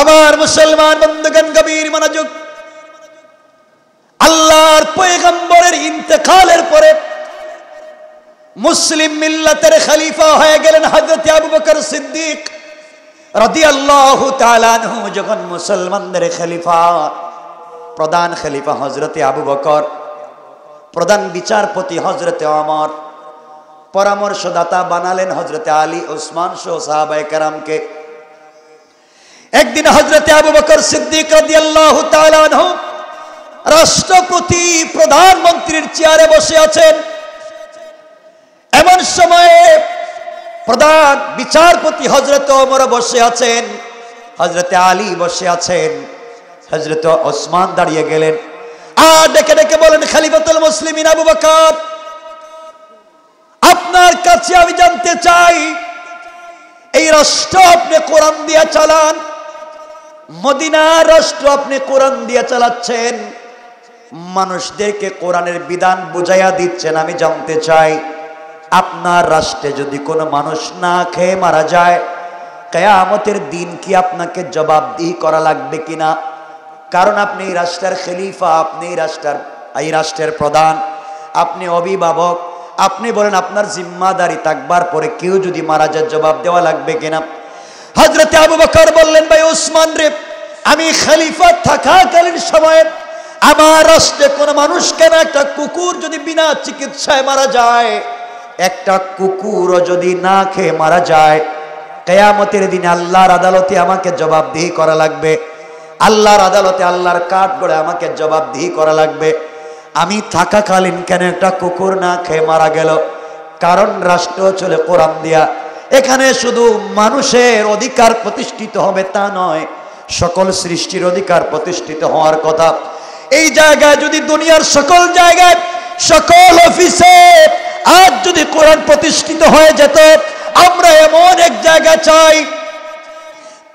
আমার মুসলমান বন্ধুগণ গভীর মনোযোগ। আল্লাহর পয়গম্বরের ইন্তেকালের পরে মুসলিম মিল্লাতের খলিফা হয়ে গেলেন হযরত আবু বকর সিদ্দিক রাদিয়াল্লাহু তাআলা আনহু। যখন মুসলমানদের খলিফা প্রধান খলিফা হযরত আবু বকর প্রধান বিচারপতি হযরত ওমর পরামর্শদাতা বানালেন হযরত আলী ওসমান সহ সাহাবায়ে কেরামকে। একদিন হযরত আবু বকর সিদ্দিক রাদিয়াল্লাহু তাআলা আনহু রাষ্ট্রপতি প্রধানমন্ত্রীর চেয়ারে বসে আছেন। এমন সময়ে প্রধান বিচারপতি হযরত ওমর বসে আছেন হযরত আলী বসে আছেন হযরত ওসমান দাঁড়িয়ে গেলেন আর ডেকে ডেকে বলেন খলিফাতুল মুসলিমিন আবু বকর আপনার কাছে আমি জানতে চাই এই রাষ্ট্র আপনি কোরআন দিয়ে চালান মদিনার রাষ্ট্র আপনি কোরআন দিয়ে চালাচ্ছেন মানুষদেরকে কোরআনের বিধান বুঝাইয়া দিচ্ছেন আমি জানতে চাই আপনার রাষ্ট্রে যদি কোনো মানুষ না খেয়ে মারা যায় কিয়ামতের দিন কি আপনাকে জবাবদিহি করা লাগবে কিনা কারণ আপনি এই রাষ্ট্রের খলিফা আপনি এই রাষ্ট্রের প্রধান আপনি অভিভাবক अपनी बोलें आपनर जिम्मेदारी थाकबार परे केउ यदि मारा जाय जवाब देवा लागबे किना। हजरत आबू बकर बोलें भाई उस्मान रे आमी खलीफा थाकाकालीन समय आमार राष्ट्रे कोनो मानुष के ना एकटा कुकुर यदि बिना चिकित्साय मारा जाए एकटा कुकुर यदि ना खेये मारा जाए कयामतेर दिन आल्लाहर आदालते आमाके जवाबदेही करा लागबे। आल्लाहर आदालते आल्लाहर काठगड़े आमाके जवाबदेही करा लागबे। आमी थाकाकालीन केन एकटा कुकुर ना खेये मारा गेल कारण राष्ट्र चले कुरान दिया। एखाने शुधु मानुषेर अधिकार प्रतिष्ठित होबे ता नय सकल सृष्टिर अधिकार प्रतिष्ठित होवार कथा। এই জায়গায় যদি দুনিয়ার সকল জায়গায় সকল অফিসে আজ যদি কোরআন প্রতিষ্ঠিত হয়ে যেত আমরা এমন এক জায়গা চাই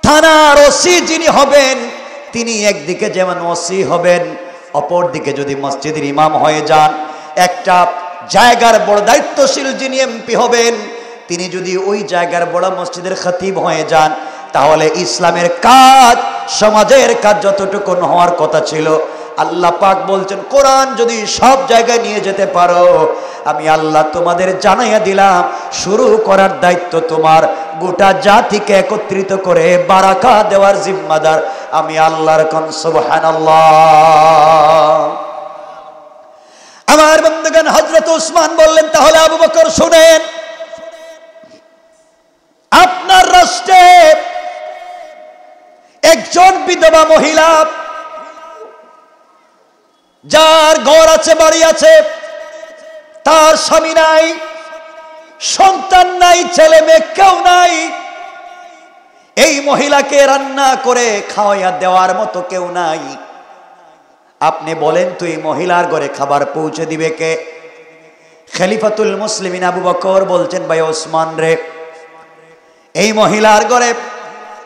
থানার ওসি যিনি হবেন তিনি একদিকে যেমন ওসি হবেন অপর দিকে যদি মসজিদের ইমাম হয়ে যান একটা জায়গার বড় দায়িত্বশীল যিনি এমপি হবেন তিনি যদি ওই জায়গার বড় মসজিদের খতিব হয়ে যান তাহলে ইসলামের কাজ সমাজের কাজ যতটুকু হওয়ার কথা ছিল আল্লাহ পাক বলছেন কোরআন যদি সব জায়গায় নিয়ে যেতে পারো আমি আল্লাহ তোমাদের জানাইয়া দিলাম শুরু করার দায়িত্ব তোমার গোটা জাতিকে একত্রিত করে বারাকা দেওয়ার জিম্মাদার আমি আল্লাহর। কোন সুবহানাল্লাহ। আমার বন্ধুগণ হযরত উসমান বললেন তাহলে আবু বকর শুনেন আপনার রাষ্ট্রে একজন বিধবা মহিলা যার ঘর আছে বাড়ি আছে তার স্বামী নাই সন্তান নাই ছেলে মেয়ে কেউ নাই এই মহিলাকে রান্না করে খাওয়াইয়া দেওয়ার মতো কেউ নাই আপনি বলেন তো এই মহিলার ঘরে খাবার পৌঁছে দিবে কে? খলিফাতুল মুসলিমিন আবু বকর বলছেন ভাই ওসমান রে এই মহিলার ঘরে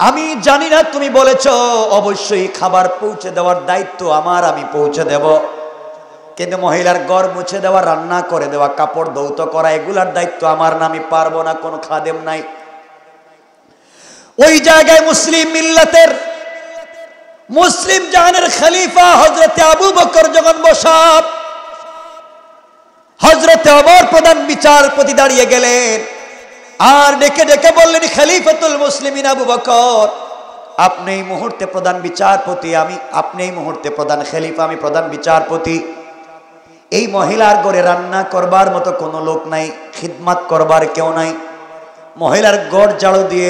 আমি জানি না তুমি বলেছো অবশ্যই খাবার পৌঁছে দেওয়ার দায়িত্ব আমার আমি পৌঁছে দেব কিন্তু মহিলার ঘর মুছে দেওয়া রান্না করে দেওয়া কাপড় ধৌত করা এগুলার দায়িত্ব আমার না আমি পারবো না কোনো খাদেম নাই। ওই জায়গায় মুসলিম মিল্লাতের মুসলিম জাহানের খলিফা হযরত আবু বকর যখন বসা হযরত ওমর প্রধান বিচারপতি দাঁড়িয়ে গেলেন আর ডেকে ডেকে বললেন খলিফাতুল মুসলিমিন আবু বকর আপনি এই মুহূর্তে প্রধান বিচারপতি আমি আপনি এই মুহূর্তে প্রধান খলিফা আমি প্রধান বিচারপতি এই মহিলার ঘরে রান্না করবার মতো কোনো লোক নাই খিদমত করবার কেউ নাই মহিলার ঘর ঝাড়ু দিয়ে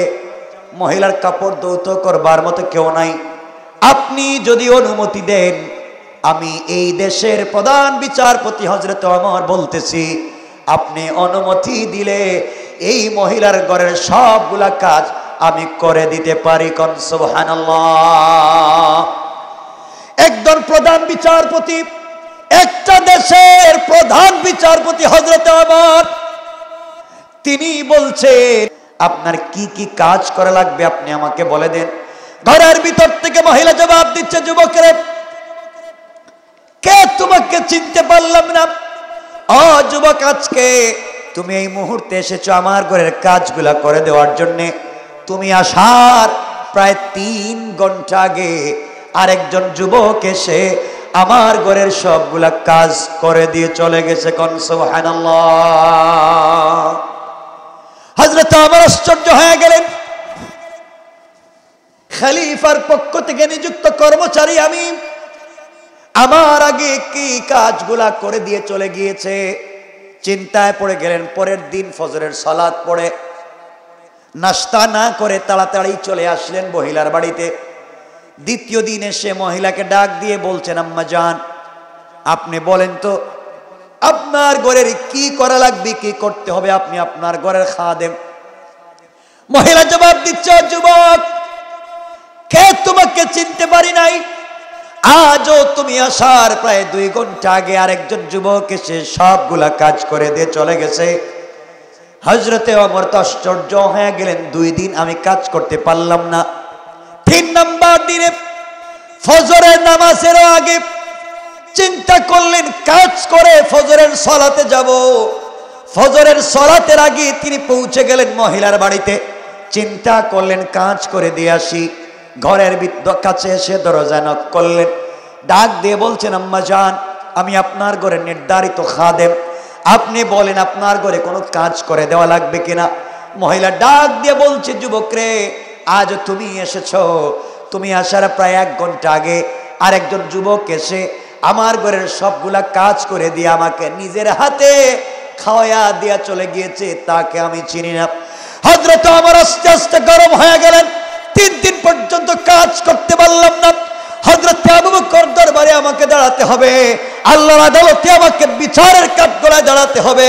মহিলার কাপড় ধৌত করবার মতো কেউ নাই আপনি যদি অনুমতি দেন আমি এই দেশের প্রধান বিচারপতি হযরত ওমর বলতেছি আপনি অনুমতি দিলে এই মহিলার ঘরের সবগুলা কাজ আমি করে দিতে পারি। কোন সুবহানাল্লাহ। একজন প্রধান বিচারপতি একটা দেশের প্রধান বিচারপতি হযরত ওমর তিনি বলছেন আপনার কি কি কাজ করা লাগবে আপনি আমাকে বলে দেন। ঘরের ভিতর থেকে মহিলা জবাব দিচ্ছে যুবকেরা কে তোমাকে চিনতে পারলাম না ও যুবক আজকে তুমি এই মুহূর্তে এসেছো আমার ঘরের কাজগুলা করে দেওয়ার জন্য তুমি আসার প্রায় 3 ঘন্টা আগে আরেকজন যুবক এসে আমার ঘরের সবগুলা কাজ করে দিয়ে চলে গেছে। কোন সুবহানাল্লাহ। হযরত ওমর আশ্চর্য হয়ে গেলেন খলিফার পক্ষ থেকে নিযুক্ত কর্মচারী আমি আমার আগে কি কাজগুলা করে দিয়ে চলে গিয়েছে চিন্তায় পড়ে গেলেন। পরের দিন ফজরের সালাত পড়ে নাস্তা না করে তাড়াতাড়ি চলে আসলেন মহিলার বাড়িতে। দ্বিতীয় দিন এসে মহিলাকে ডাক দিয়ে বলছেন আম্মা জান আপনি বলেন তো আপনার ঘরের কি করা লাগবে কি করতে হবে আপনি আপনার ঘরের খাদেম। মহিলা জবাব দিচ্ছে যুবক কে তোমাকে চিনতে পারি নাই আজও তুমি আসার প্রায় 2 ঘন্টা আগে আরেকজন যুবক এসে সবগুলা কাজ করে দিয়ে চলে গেছে। হযরতে ওমর আশ্চর্য হয়ে গেলেন 2 দিন আমি কাজ করতে পারলাম না। 3 নম্বর দিনে ফজরের নামাজের আগে চিন্তা করলেন কাজ করে ফজরের সালাতে যাব ফজরের সালাতের আগে তিনি পৌঁছে গেলেন মহিলার বাড়িতে চিন্তা করলেন কাজ করে দিয়ে আসি। ঘরের কাছে এসে দরজা নক করলেন ডাক দিয়ে বলছেন আম্মা জান আমি আপনার ঘরে নির্ধারিত খাদেম আপনি বলেন আপনার ঘরে কোনো কাজ করে দেওয়া লাগবে কিনা। মহিলা ডাক দিয়ে বলছে, যুবক রে, আজ তুমি এসেছো। তুমি আসার প্রায় এক ঘন্টা আগে আরেকজন যুবক এসে আমার ঘরের সবগুলা কাজ করে দিয়ে আমাকে নিজের হাতে খাওয়া দিয়া চলে গিয়েছে, তাকে আমি চিনি না। হযরত ওমর আস্তে আস্তে গরম হয়ে গেলেন। ৩ দিন পর্যন্ত কাজ করতে পারলাম না। হযরত আবু বকর দরবারে আমাকে দাঁড়াতে হবে, আল্লাহর আদালতে আমাকে বিচারের কাঠগড়ায় দাঁড়াতে হবে।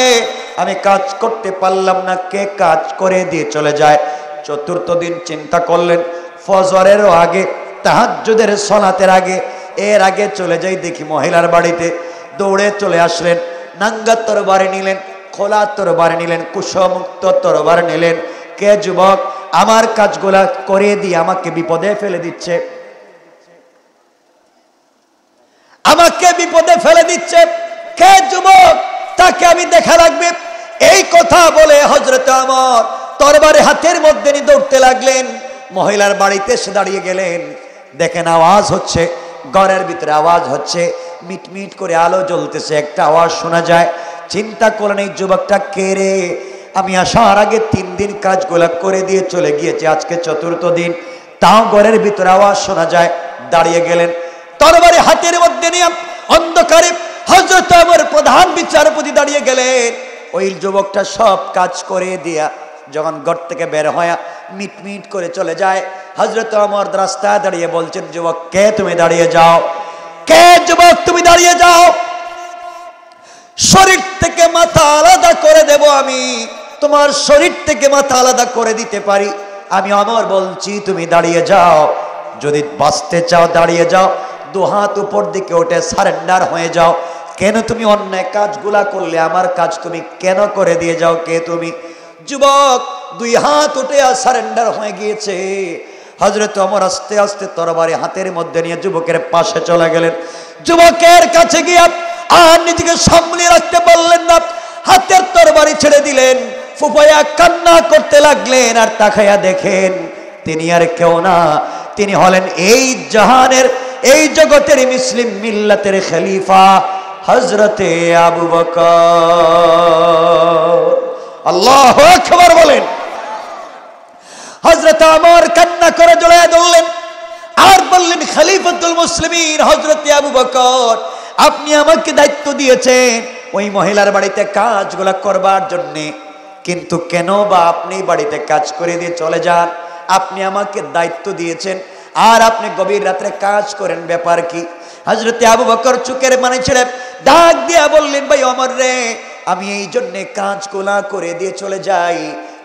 আমি কাজ করতে পারলাম না, কে কাজ করে দিয়ে চলে যায়। চতুর্থ দিন চিন্তা করলেন, ফজরেরও আগে, তাহাজ্জুদের সালাতের আগে, এর আগে চলে যাই দেখি মহিলার বাড়িতে। দৌড়ে চলে আসলেন, নাঙ্গা তরবারি নিলেন, খোলা তরবারি নিলেন, কুশমুক্ত তরবারি নিলেন। কে যুবক আমার কাজগুলা করে দিয়ে আমাকে বিপদে ফেলে দিচ্ছে, আমাকে বিপদে ফেলে দিচ্ছে, কে যুবক, তাকে আমি দেখা লাগবে। এই কথা বলে হযরত ওমর তরবারি হাতের মধ্যে নিয়ে দৌড়তে লাগলেন। মহিলার বাড়িতে এসে দাঁড়িয়ে গেলেন। দেখেন আওয়াজ হচ্ছে, ঘরের ভিতরে আওয়াজ হচ্ছে, মিটমিট করে আলো জ্বলতেছে, একটা আওয়াজ শোনা যায়। চিন্তা করলেন, এই যুবকটা কে রে? আমি আসার আগে 3 দিন কাজ গোলাপ করে দিয়ে চলে গিয়েছে, আজকে চতুর্থ দিন, তাও ঘরের ভিতরে আওয়াজ শোনা যায়। দাঁড়িয়ে গেলেন, তরবারি হাতের মধ্যে নিয়ে অন্ধকারে। হযরত ওমর প্রধান বিচারপতি দাঁড়িয়ে গেলেন। ওই যুবকটা সব কাজ করে দিয়া যখন ঘর থেকে বের হয় মিটমিট করে চলে যায়। হযরত ওমর রাস্তায় দাঁড়িয়ে বলছেন, যুবক কে তুমি? দাঁড়িয়ে যাও। কে যুবক তুমি? দাঁড়িয়ে যাও। শরীর থেকে মাথা আলাদা করে দেব আমি, তোমার শরীর থেকে মাথা আলাদা করে দিতে পারি আমি ওমর বলছি। তুমি দাঁড়িয়ে যাও, যদি বাঁচতে চাও দাঁড়িয়ে যাও, দুহাত উপর দিকে ওঠে সারেন্ডার হয়ে যাও। কেন তুমি অন্যায় কাজগুলা করলে আমার কাজ তুমি কেন করে দিয়ে যাও? কে তুমি? যুবক 2 হাত উঠে আর সারেন্ডার হয়ে গিয়েছে। হযরত ওমর আস্তে আস্তে তরবারি হাতের মধ্যে নিয়ে যুবকের পাশে চলে গেলেন। যুবকের কাছে গিয়ে আর নিজেকে সামলে রাখতে পারলেন না, হাতের তরবারি ছেড়ে দিলেন। ফুপায়া কান্না করতে লাগলেন, আর তাকায়া দেখেন তিনি আর কেউ না, তিনি হলেন এই জাহানের, এই জগতের মুসলিম মিল্লাতের খলিফা হযরতে আবু বকর। আল্লাহু আকবার বলেন। হযরত ওমর কান্না করে জড়ায় ধরলেন আর বললেন, খলিফাতুল মুসলিমিন হযরতে আবু বকর, আপনি আমাকে দায়িত্ব দিয়েছেন ওই মহিলার বাড়িতে কাজগুলা করবার জন্য, কিন্তু কেন বা আপনি বাড়িতে কাজ করে দিয়ে চলে যান? আপনি আমাকে দায়িত্ব দিয়েছেন আর আপনি গভীর রাত্রে কাজ করেন, ব্যাপার কি? হযরতে আবু বকর চুকের মানে ছেড়ে ডাক দিয়া বললেন, ভাই ওমর রে, আমি এই জন্য কাজগুলা করে দিয়ে চলে যাই,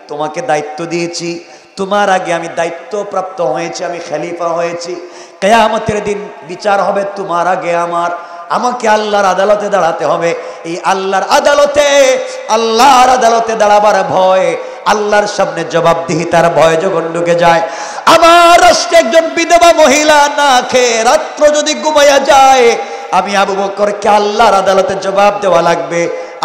তোমাকে দায়িত্ব দিয়েছি, তোমার আগে আমি দায়িত্ব প্রাপ্ত হয়েছি, আমি খলিফা হয়েছি, কিয়ামতের দিন বিচার হবে তোমার আগে আমার, আমাকে আল্লাহর আদালতে দাঁড়াতে হবে। এই আল্লাহর আদালতে, আল্লাহর আদালতে দাঁড়াবার ভয়, আল্লাহর সামনে জবাবদিহি তার ভয় যখন ঢুকে যায়, আমার রাষ্ট্রে একজন বিধবা মহিলা না খেয়ে রাত্র যদি ঘুমাইয়া যায়, আমি আবু বকরকে আল্লাহর আদালতে জবাব দেওয়া লাগবে,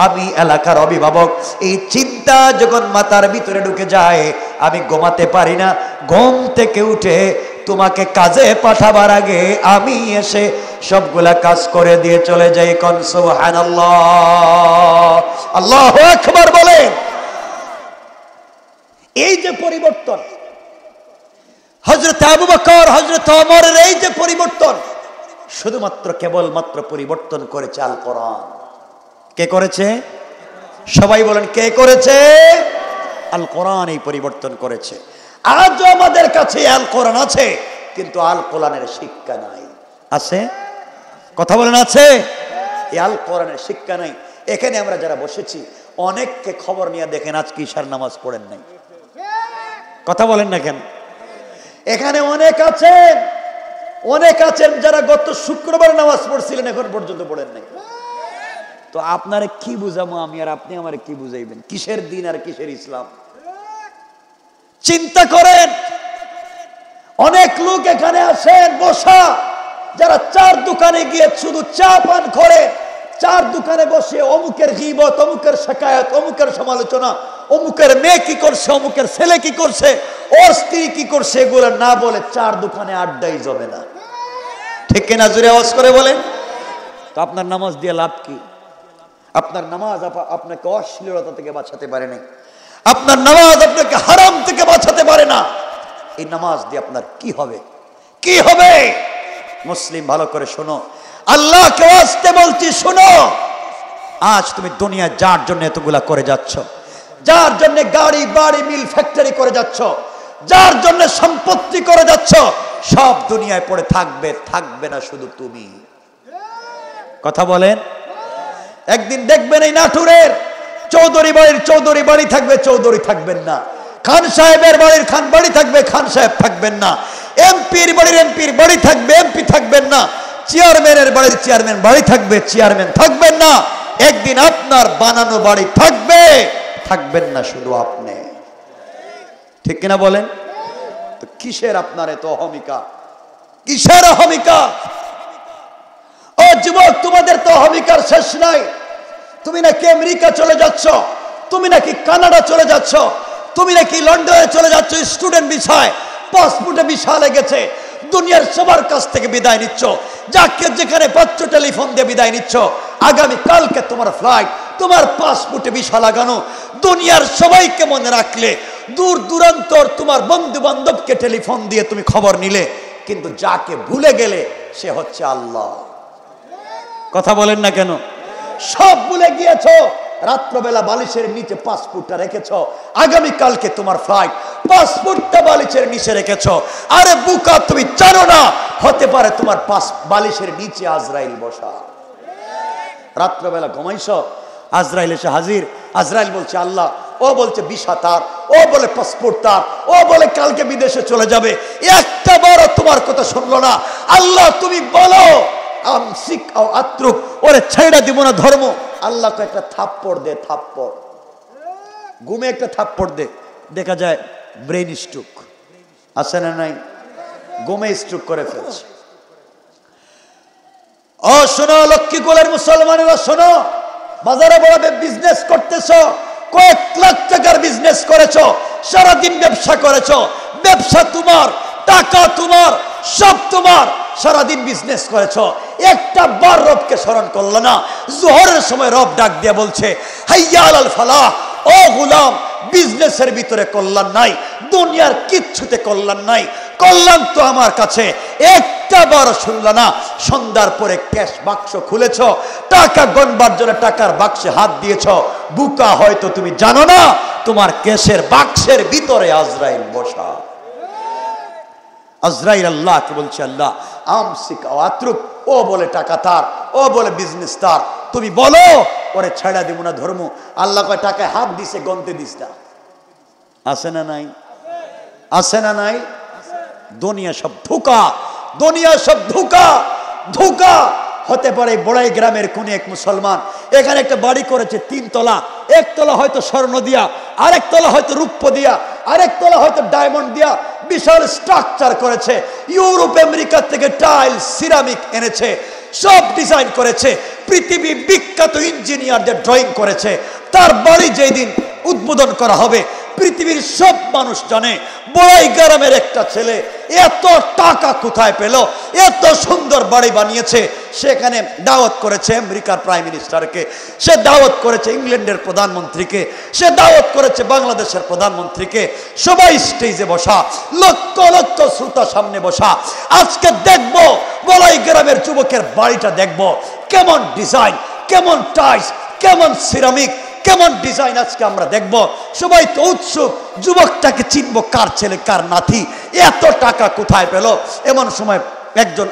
আমি এলাকার অভিভাবক। এই চিন্তা যখন মাথার ভিতরে ঢুকে যায়, আমি ঘুমাতে পারি না, ঘুম থেকে উঠে তোমাকে কাজে পাঠাবার আগে আমি এসে সবগুলা কাজ করে দিয়ে চলে যাই। কোন সুবহানাল্লাহ, আল্লাহু আকবার বলে। এই যে পরিবর্তন, হযরত আবু বকর হযরত ওমরের এই যে পরিবর্তন, শুধুমাত্র কেবলমাত্র পরিবর্তন করেছে আল কোরআন। কে করেছে? সবাই বলেন, কে করেছে? আল কোরআন এই পরিবর্তন করেছে। আজও আমাদের কাছে আল কোরআন আছে, কিন্তু আল কোরআনের শিক্ষা নাই। আছে? কথা বলেন, আছে? এই আল কোরআনের শিক্ষা নাই। এখানে আমরা যারা বসেছি অনেককে খবর নিয়ে দেখেন আজকে ঈশার নামাজ পড়েন নাই, কথা বলেন না কেন? এখানে অনেক আছেন, অনেক আছেন যারা গত শুক্রবার নামাজ পড়ছিলেন, এখন পর্যন্ত পড়েন নাই। তো আপনারা কি বুঝাবো আমি, আর আপনি আমার কি বুঝাইবেন? কিসের দিন আর কিসের ইসলাম? চিন্তা করেন, অনেক লোক এখানে আসেন বসা, যারা 4 দোকানে গিয়ে শুধু চা পান করে, 4 দোকানে বসে অমুকের গীবত, অমুকের শিকায়ত, অমুকের সমালোচনা, অমুকের মেয়ে কি করছে, অমুকের ছেলে কি করছে, ওর স্ত্রী কি করছে, এগুলো না বলে 4 দোকানে আড্ডাই যাবে না, ঠিক কিনা? জোরে আওয়াজ করে বলেন। তো আপনার নামাজ দিয়ে লাভ কি? আপনার নামাজ আপনাকে অশ্লীলতা থেকে বাঁচাতে পারে না, আপনার নামাজ আপনাকে হারাম থেকে বাঁচাতে পারে না। এই নামাজ দিয়ে আপনার কি হবে? কি হবে? মুসলিম ভালো করে শোনো, আল্লাহকে আস্তে বলছি শোনো। আজ তুমি দুনিয়া যার জন্য এতগুলা করে যাচ্ছ, যার জন্য গাড়ি বাড়ি মিল ফ্যাক্টরি করে যাচ্ছ, যার জন্য সম্পত্তি করে যাচ্ছ, সব দুনিয়ায় পড়ে থাকবে, থাকবে না শুধু তুমি। কথা বলেন, একদিন দেখবেন এই নাটোরের চৌধুরী বাড়ির চৌধুরী বাড়ি থাকবে, চৌধুরী থাকবেন না। খান সাহেবের বাড়ির খান বাড়ি থাকবে, খান সাহেব থাকবেন না। এমপির বাড়ির এমপির বাড়ি থাকবে, এমপি থাকবেন না। চেয়ারম্যানের বাড়ির চেয়ারম্যান বাড়ি থাকবে, চেয়ারম্যান থাকবেন না। একদিন আপনার বানানো বাড়ি থাকবে, থাকবেন না শুধু আপনি। ঠিক কিনা বলেন? তো কিসের আপনার এত অহমিকা? কিসের অহমিকা? ও যুবক, তোমাদের তো অহমিকার শেষ নাই। তুমি নাকি আমেরিকা চলে যাচ্ছ, তুমি নাকি কানাডা চলে যাচ্ছ, তুমি নাকি লন্ডনে চলে যাচ্ছ স্টুডেন্ট ভিসায়, পাসপোর্টে ভিসা লেগেছে। দুনিয়ার সবার কাছ থেকে বিদায় নিচ্ছ, যাকে যেখানে পাচ্ছ টেলিফোন দিয়ে বিদায় নিচ্ছ। আগামী কালকে তোমার ফ্লাইট, তোমার পাসপোর্টে ভিসা লাগানো। দুনিয়ার সবাইকে মনে রাখলে, দূর দূরান্তর তোমার বন্ধু বান্ধবকে টেলিফোন দিয়ে তুমি খবর নিলে, কিন্তু যাকে ভুলে গেলে সে হচ্ছে আল্লাহ। কথা বলেন না কেন? সব ভুলে গিয়েছ, রাত্রবেলা বালিশের নিচে পাসপোর্টটা রেখেছ, আগামী কালকে তোমার ফ্লাইট, পাসপোর্টটা বালিশের নিচে রেখেছ। আরে বুকা, তুমি জানো না হতে পারে তোমার বালিশের নিচে আজরাইল বসা। রাত্রবেলা ঘুমাইছ, আজরাইল এসে হাজির। আজরাইল বলছে আল্লাহ, ও বলছে ভিসা তার, ও বলে পাসপোর্ট তার, ও বলে কালকে বিদেশে চলে যাবে। একটা বারও তোমার কথা শুনলো না। আল্লাহ তুমি বলো ওরে ছাইড়া দিব না ধর্ম। আল্লাহকে একটা থাপ্পড় দে, থাপ্পড়, ঘুমে একটা থাপ্পড় দে, দেখা যায় ব্রেন স্ট্রোক আছে না নাই, ঘুমে স্ট্রোক করে ফেলছে। ও শোনো লক্ষ্মীকুলের মুসলমানেরা শোনো, বাজারে বড় বিজনেস করতেছ, কয়েক লাখ টাকার বিজনেস করেছ, সারাদিন ব্যবসা করেছ, ব্যবসা তোমার, টাকা তোমার, সব তোমার, সারাদিন বিজনেস করেছ। একটা বার রবকে স্মরণ করল না। জোহরের সময় রব ডাক দিয়ে বলছে হাইয়া আলাল ফালাহ, ও গোলাম, বিজনেসের ভিতরে কল্যাণ নাই, দুনিয়ার কিচ্ছুতে কল্যাণ নাই, কল্যাণ তো আমার কাছে। একটা বার শুনল না। সন্ধ্যার পরে ক্যাশ বাক্স খুলেছ, টাকা গণবার জন্য টাকার বাক্সে হাত দিয়েছ। বুকা, হয়তো তুমি জানো না তোমার ক্যাশের বাক্সের ভিতরে আজরাইল বসা। আজরাইল আল্লাহকে বলছে আল্লাহ আমসিক আওয়াত্রুক, ও বলে টাকা তার, ও বলে বিজনেস তার, তুমি বলো ওরে ছাইড়া দিব না ধর্ম। আল্লাহ কয় টাকায় হাত দিছে, গন্তে দিস না। আছে না নাই? আছে না নাই? দুনিয়া সব ধোঁকা, দুনিয়া সব ধোঁকা, ধোঁকা। হতে পারে বড়াই গ্রামের কোন এক মুসলমান এখানে একটা বাড়ি করেছে তিনতলা, একতলা হয়তো স্বর্ণ দিয়া, আরেকতলা হয়তো রূপ্য দিয়া, আরেকতলা হয়তো ডায়মন্ড দিয়া বিশাল স্ট্রাকচার করেছে। ইউরোপ আমেরিকা থেকে টাইল সিরামিক এনেছে, সব ডিজাইন করেছে, পৃথিবী বিখ্যাত ইঞ্জিনিয়ারদের ড্রয়িং করেছে। তার বাড়ি যেদিন উদ্বোধন করা হবে পৃথিবীর সব মানুষ জানে বড়াই গ্রামের একটা ছেলে এত টাকা কোথায় পেল, এত সুন্দর বাড়ি বানিয়েছে। সেখানে দাওয়াত করেছে আমেরিকার প্রাইম মিনিস্টারকে, সে দাওয়াত করেছে ইংল্যান্ডের প্রধানমন্ত্রীকে, সে দাওয়াত করেছে বাংলাদেশের প্রধানমন্ত্রীকে। সবাই স্টেজে বসা, লক্ষ লক্ষ শ্রোতা সামনে বসা। আজকে দেখব বড়াই গ্রামের যুবকের বাড়িটা, দেখব কেমন ডিজাইন, কেমন টাইলস, কেমন সিরামিক, কেমন ডিজাইন আজকে আমরা দেখব। সবাই তো উৎসুক, যুবকটাকে চিনব, কার ছেলে কার নাতি, এত টাকা কোথায় পেল। এমন সময় একজন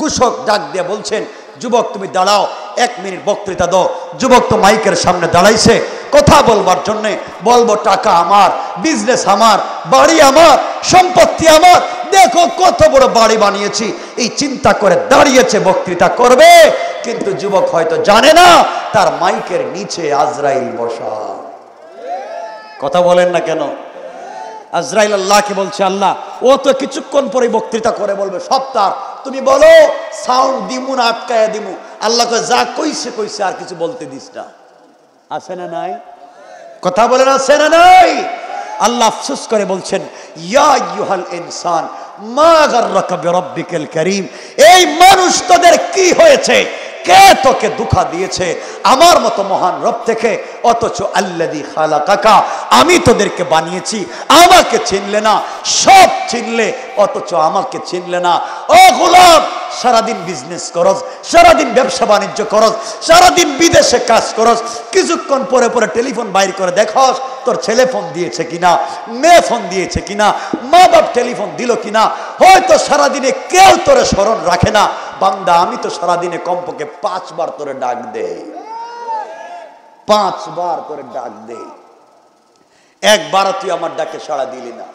ঘোষক ডাক দিয়ে বলছেন যুবক তুমি দাঁড়াও, এক মিনিট বক্তৃতা দাও। যুবক তো মাইকের সামনে দাঁড়াইছে কথা বলবার জন্যে, বলবো টাকা আমার, বিজনেস আমার, বাড়ি আমার, সম্পত্তি আমার, দেখো কত বড় বাড়ি বানিয়েছি, এই চিন্তা করে দাঁড়িয়েছে বক্তৃতা করবে। কিন্তু যুবক হয়তো জানে না তার মাইকের নিচে আজরাইল বসা। কথা বলেন না কেন? আজরাইল আল্লাহকে বলছে আল্লাহ ও তো কিছুক্ষণ পরে বক্তৃতা করে বলবে সব তার, তুমি বলো সাউন্ড দিমু না আটকায়া দিমু। আল্লাহ কয় যা কইছে কইছে, আর কিছু বলতে দিস না। আছে না নাই? কথা বলেন আছে না নাই? আল্লাহ আফসোস করে বলছেন ইয়া আইয়ুহাল ইনসান মা গাররাকা বিরাব্বিকাল কারীম, এই মানুষ তোদের কি হয়েছে, কে তোকে দুঃখা দিয়েছে আমার মতো মহান রব থেকে, অথচ আল্লাযী খালাকাকা, আমি তোদেরকে বানিয়েছি, আমাকে চিনলে না, সব চিনলে অথচ আমাকে চিনলে না। ও গোলাম, সারাদিন বিজনেস করস, সারাদিন ব্যবসা বাণিজ্য করস, সারাদিন বিদেশে কাজ করস, কিছুক্ষণ পরে পরে টেলিফোন বাইর করে দেখস তোর ছেলে ফোন দিয়েছে কিনা, মেয়ে ফোন দিয়েছে কিনা, মা বাপ টেলিফোন দিল কিনা, হয়তো সারাদিনে কেউ তোরে স্মরণ রাখে না। বান্দা, আমি তো সারাদিনে কমপক্ষে 5 বার তোরে ডাক দেই, 5 বার তোরে ডাক দেই, একবার তুই আমার ডাকে সাড়া দিলি না,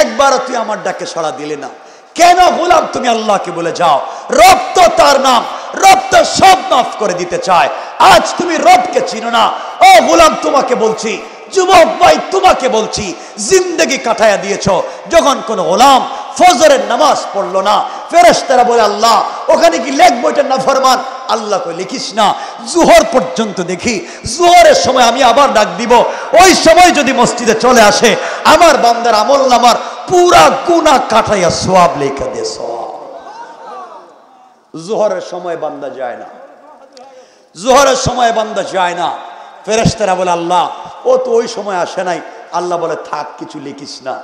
একবার তুই আমার ডাকে সাড়া দিলি না। কেন গোলাম তুমি আল্লাহকে বলে যাও? রব তো তার নাম, রব তো সব মাফ করে দিতে চায়। আজ তুমি রবকে চিনো না। ও গোলাম, তোমাকে বলছি, যুবক ভাই তোমাকে বলছি, জিন্দগি কাটায়া দিয়েছো। যখন কোনো গোলাম ফজরের নামাজ পড়লো না, ফেরেশতারা বলে, আল্লাহ ওখানে কি লিখবো এটা না ফরমান? আল্লাহ কই, লিখিস না, জোহর পর্যন্ত দেখি, জোহরের সময় আমি আবার ডাক দিব, ওই সময় যদি মসজিদে চলে আসে আমার বান্দার আমল নামার পুরা গুনাহ কাটাইয়া সওয়াব লেখা দে। জোহরের সময় বান্দা যায় না, জোহরের সময় বান্দা যায় না। ফেরেশতারা বলে, আল্লাহ ও তো ওই সময় আসে নাই। আল্লাহ বলে, থাক, কিছু লিখিস না,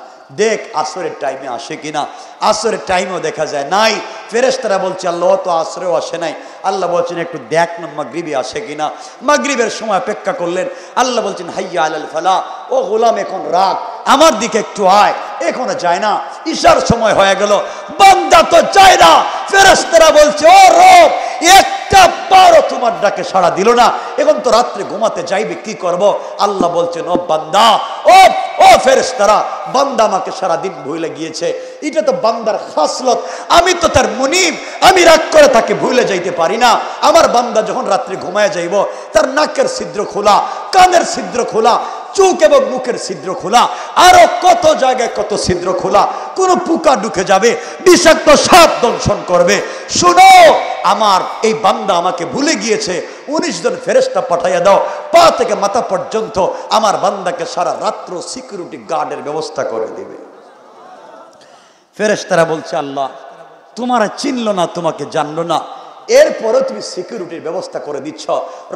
দেখ আসরের টাইমে আসে কিনা। আসরের টাইমেও দেখা যায় নাই। ফেরেশতারা বলছে, আল্লাহ তো আসরেও আসে নাই। আল্লাহ বলছেন, একটু দেখ না মাগরিবে আসে কিনা। মাগরিবের সময় অপেক্ষা করলেন। আল্লাহ বলছেন, হাইয়া আলাল ফালাহ, ও গোলাম এখন রাগ, আমার দিকে একটু আয়। এখনো যায় না, ঈশার সময় হয়ে গেল, বান্দা তো যায় না। ফেরেশতারা বলছে, ও রব, একটা বারও তোমার ডাকে সাড়া দিল না, এখন তো রাত্রে ঘুমাতে যাইবে, কি করব? আল্লাহ বলছেন, ও বান্দা, ও ও ফেরেশতারা, বান্দা আমাকে সারাদিন ভুলে গিয়েছে, এটা তো বান্দার খাসলত, আমি তো তার মুনিব, আমি রাগ করে তাকে ভুলে যাইতে পারি না। আমার বান্দা যখন রাত্রে ঘুমায় যাইব, তার নাকের ছিদ্র খোলা, কানের ছিদ্র খোলা, চোখ এবং মুখের ছিদ্র খোলা, আরো কত জায়গায় কত ছিদ্র খোলা, কোন পোকা ঢুকে যাবে, বিষাক্ত সাপ দংশন করবে। শুনো, আমার এই বান্দা আমাকে ভুলে গিয়েছে, 19 জন ফেরেশতা পাঠাইয়া দাও, পা থেকে মাথা পর্যন্ত আমার বান্দাকে সারা রাত্র সিকিউরিটি গার্ডের ব্যবস্থা করে দিবে। ফেরেশতারা বলছে, আল্লাহ তোমার চিনল না, তোমাকে জানলো না, এরপরও তুমি সিকিউরিটির ব্যবস্থা করে দিচ্ছ।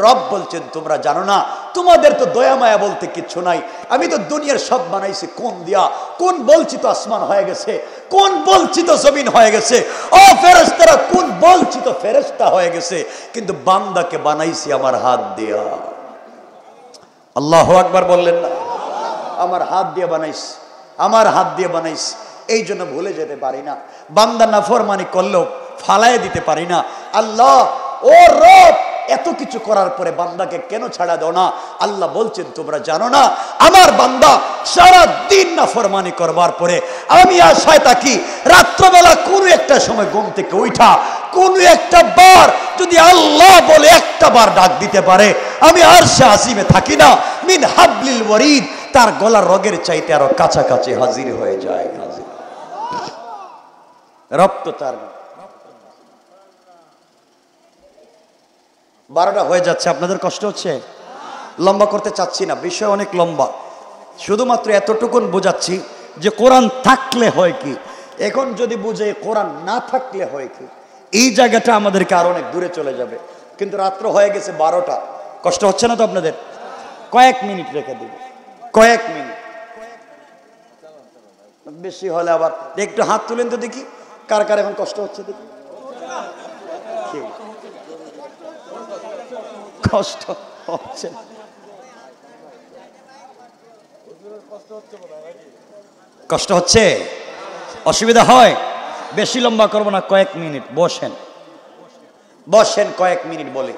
রব বলছেন, তোমরা জানো না, তোমাদের তো দয়া মায়া বলতে কিচ্ছু নাই। আমি তো দুনিয়ার সব বানাইছি কোন দিয়া, কোন বলছিত আসমান হয়ে গেছে, কোন বলছিত জমিন হয়ে গেছে, ও ফেরেশতারা কোন বলছিত ফেরেশতা হয়ে গেছে, কিন্তু বান্দাকে বানাইছি আমার হাত দিয়া। আল্লাহু আকবার বললেন না? আমার হাত দিয়ে বানাইছি, আমার হাত দিয়ে বানাইছি, এই জন্য ভুলে যেতে পারি না, বান্দা নাফরমানি করলেও ফালায় দিতে পারি না। আল্লাহ ও রব, এত কিছু করার পরে বান্দাকে কেন ছাড়া দাও না? আল্লাহ বলছেন, তোমরা জানো না, আমার বান্দা সারা দিন নাফরমানি করবার পরে আমি আশায় থাকি রাত্রবেলা কোনো একটা সময় ঘুম থেকে উঠা, কোনো একটা বার যদি আল্লাহ বলে একটা বার ডাক দিতে পারে, আমি আরশে আজিমে থাকি না, মিন হাবলিল ওয়ারিদ, তার গলার রগের চাইতে আরো কাছাকাছি হাজির হয়ে যায়। হাজির রক্ত তার 12টা হয়ে যাচ্ছে, আপনাদের কষ্ট হচ্ছে? লম্বা করতে চাচ্ছি না, বিষয় অনেক লম্বা, শুধুমাত্র এতটুকুন বোঝাচ্ছি যে কোরআন থাকলে হয় কি। এখন যদি বুঝে কোরআন না থাকলে হয় কি, এই জায়গাটা আমাদেরকে আর অনেক দূরে চলে যাবে। কিন্তু রাত্র হয়ে গেছে 12টা, কষ্ট হচ্ছে না তো আপনাদের? কয়েক মিনিট রেখে দেব, কয়েক মিনিট বেশি হলে আবার একটু হাত তুলেন তো দেখি কার কার এখন কষ্ট হচ্ছে, দেখি কষ্ট হচ্ছে। কষ্ট হচ্ছে, অসুবিধা হয়? বেশি লম্বা করবো না, কয়েক মিনিট বসেন, বসেন, কয়েক মিনিট বলি।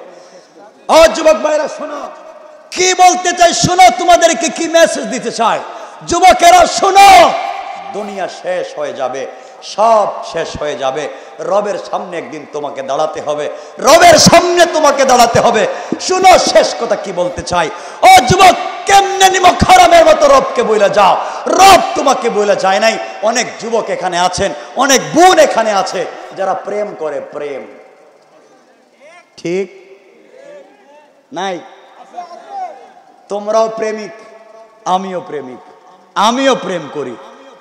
ও যুবক ভাইরা শোনো, কি বলতে চাই শোনো, তোমাদেরকে কি মেসেজ দিতে চাই। যুবকেরা শোনো, দুনিয়া শেষ হয়ে যাবে, সব শেষ হয়ে যাবে, রবের সামনে একদিন তোমাকে দাঁড়াতে হবে, রবের সামনে তোমাকে দাঁড়াতে হবে। শুনো, শেষ কথা কি বলতে চাই। ও যুবক, কেমনে নিমক হারামের মতো রবকে বইলা যাও? রব তোমাকে বইলা যায় নাই। অনেক যুবক এখানে আছেন, অনেক বোন এখানে আছে যারা প্রেম করে, প্রেম ঠিক নাই? তোমরাও প্রেমিক, আমিও প্রেমিক, আমিও প্রেম করি,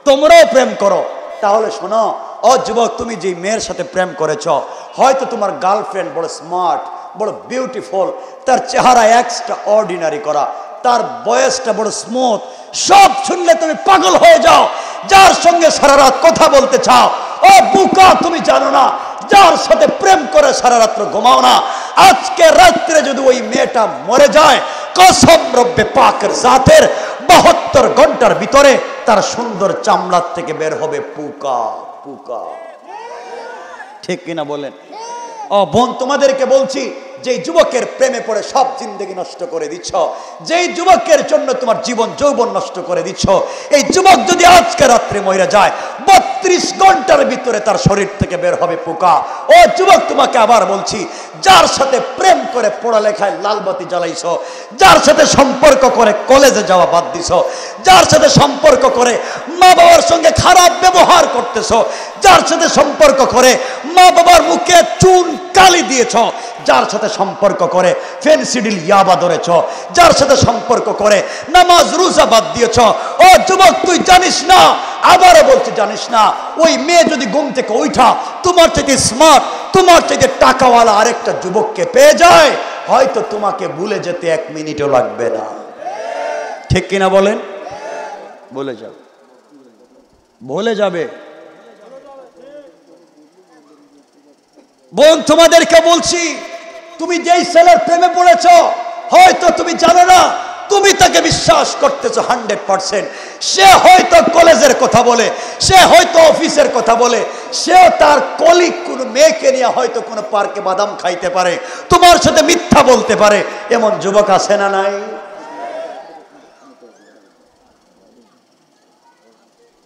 তোমরাও প্রেম করো। তাহলে শোনো, ও যুবক, তুমি যে মেয়ের সাথে প্রেম করেছ, হয়তো তোমার গার্লফ্রেন্ড বড় স্মার্ট বড় বিউটিফুল তার চেহারা এক্সট্রা অর্ডিনারি করা তার ভয়েসটা বড় স্মুথ সব শুনলে তুমি পাগল হয়ে যাও যার সঙ্গে সারা রাত কথা বলতে চাও ও বোকা তুমি জানো না যার সাথে প্রেম করে সারা রাত ঘুমাও না আজকে রাতে যদি ওই মেয়েটা মরে যায় কসম রব্বে পাকের জাতের 72 ঘন্টার ভিতরে তার সুন্দর চামড়া থেকে বের হবে পোকা পোকা ঠিক কিনা বলেন ও বোন তোমাদেরকে বলছি যেই যুবকের প্রেমে পড়ে সব জিন্দেগি নষ্ট করে দিচ্ছ যেই যুবকের জন্য তোমার জীবন যৌবন নষ্ট করে দিচ্ছ এই যুবক যদি আজকে রাতে মরে যায় 32 ঘন্টার ভিতরে তার শরীর থেকে বের হবে পোকা ও যুবক তোমাকে আবার বলছি যার সাথে প্রেম করে পড়ালেখায় লালবাতি জ্বালাইছো যার সাথে সম্পর্ক করে কলেজে যাওয়া বাদ দিছো যার সাথে সম্পর্ক করে মা বাবার সঙ্গে খারাপ ব্যবহার করতেছো যার সাথে সম্পর্ক করে মা বাবার মুখে চুন কালি দিয়েছো যার সাথে সম্পর্ক করে ফেনসিডিল ইয়াবা ধরেছো যার সাথে সম্পর্ক করে নামাজ রোজা বাদ দিয়েছো ও যুবক তুই জানিস না আবারও বলছি জানিস না ওই মেয়ে যদি ঘুম থেকে উঠা তোমার থেকে স্মার্ট তোমার থেকে টাকাওয়ালা আরেকটা যুবককে পেয়ে যায় হয়তো তোমাকে ভুলে যেতে 1 মিনিটও লাগবে না ঠিক কিনা বলেন বলে যাও ভুলে যাবে বোন তোমাদেরকে বলছি তুমি যেই ছেলের প্রেমে পড়েছো হয়তো তুমি জানো না তুমি তাকে বিশ্বাস করতেছো 100% সে হয়তো কলেজের কথা বলে সে হয়তো অফিসের কথা বলে সেও তার কলিগ কোনো মেয়েকে নিয়ে হয়তো কোনো পার্কে বাদাম খাইতে পারে তোমার সাথে মিথ্যা বলতে পারে এমন যুবক আছে না নাই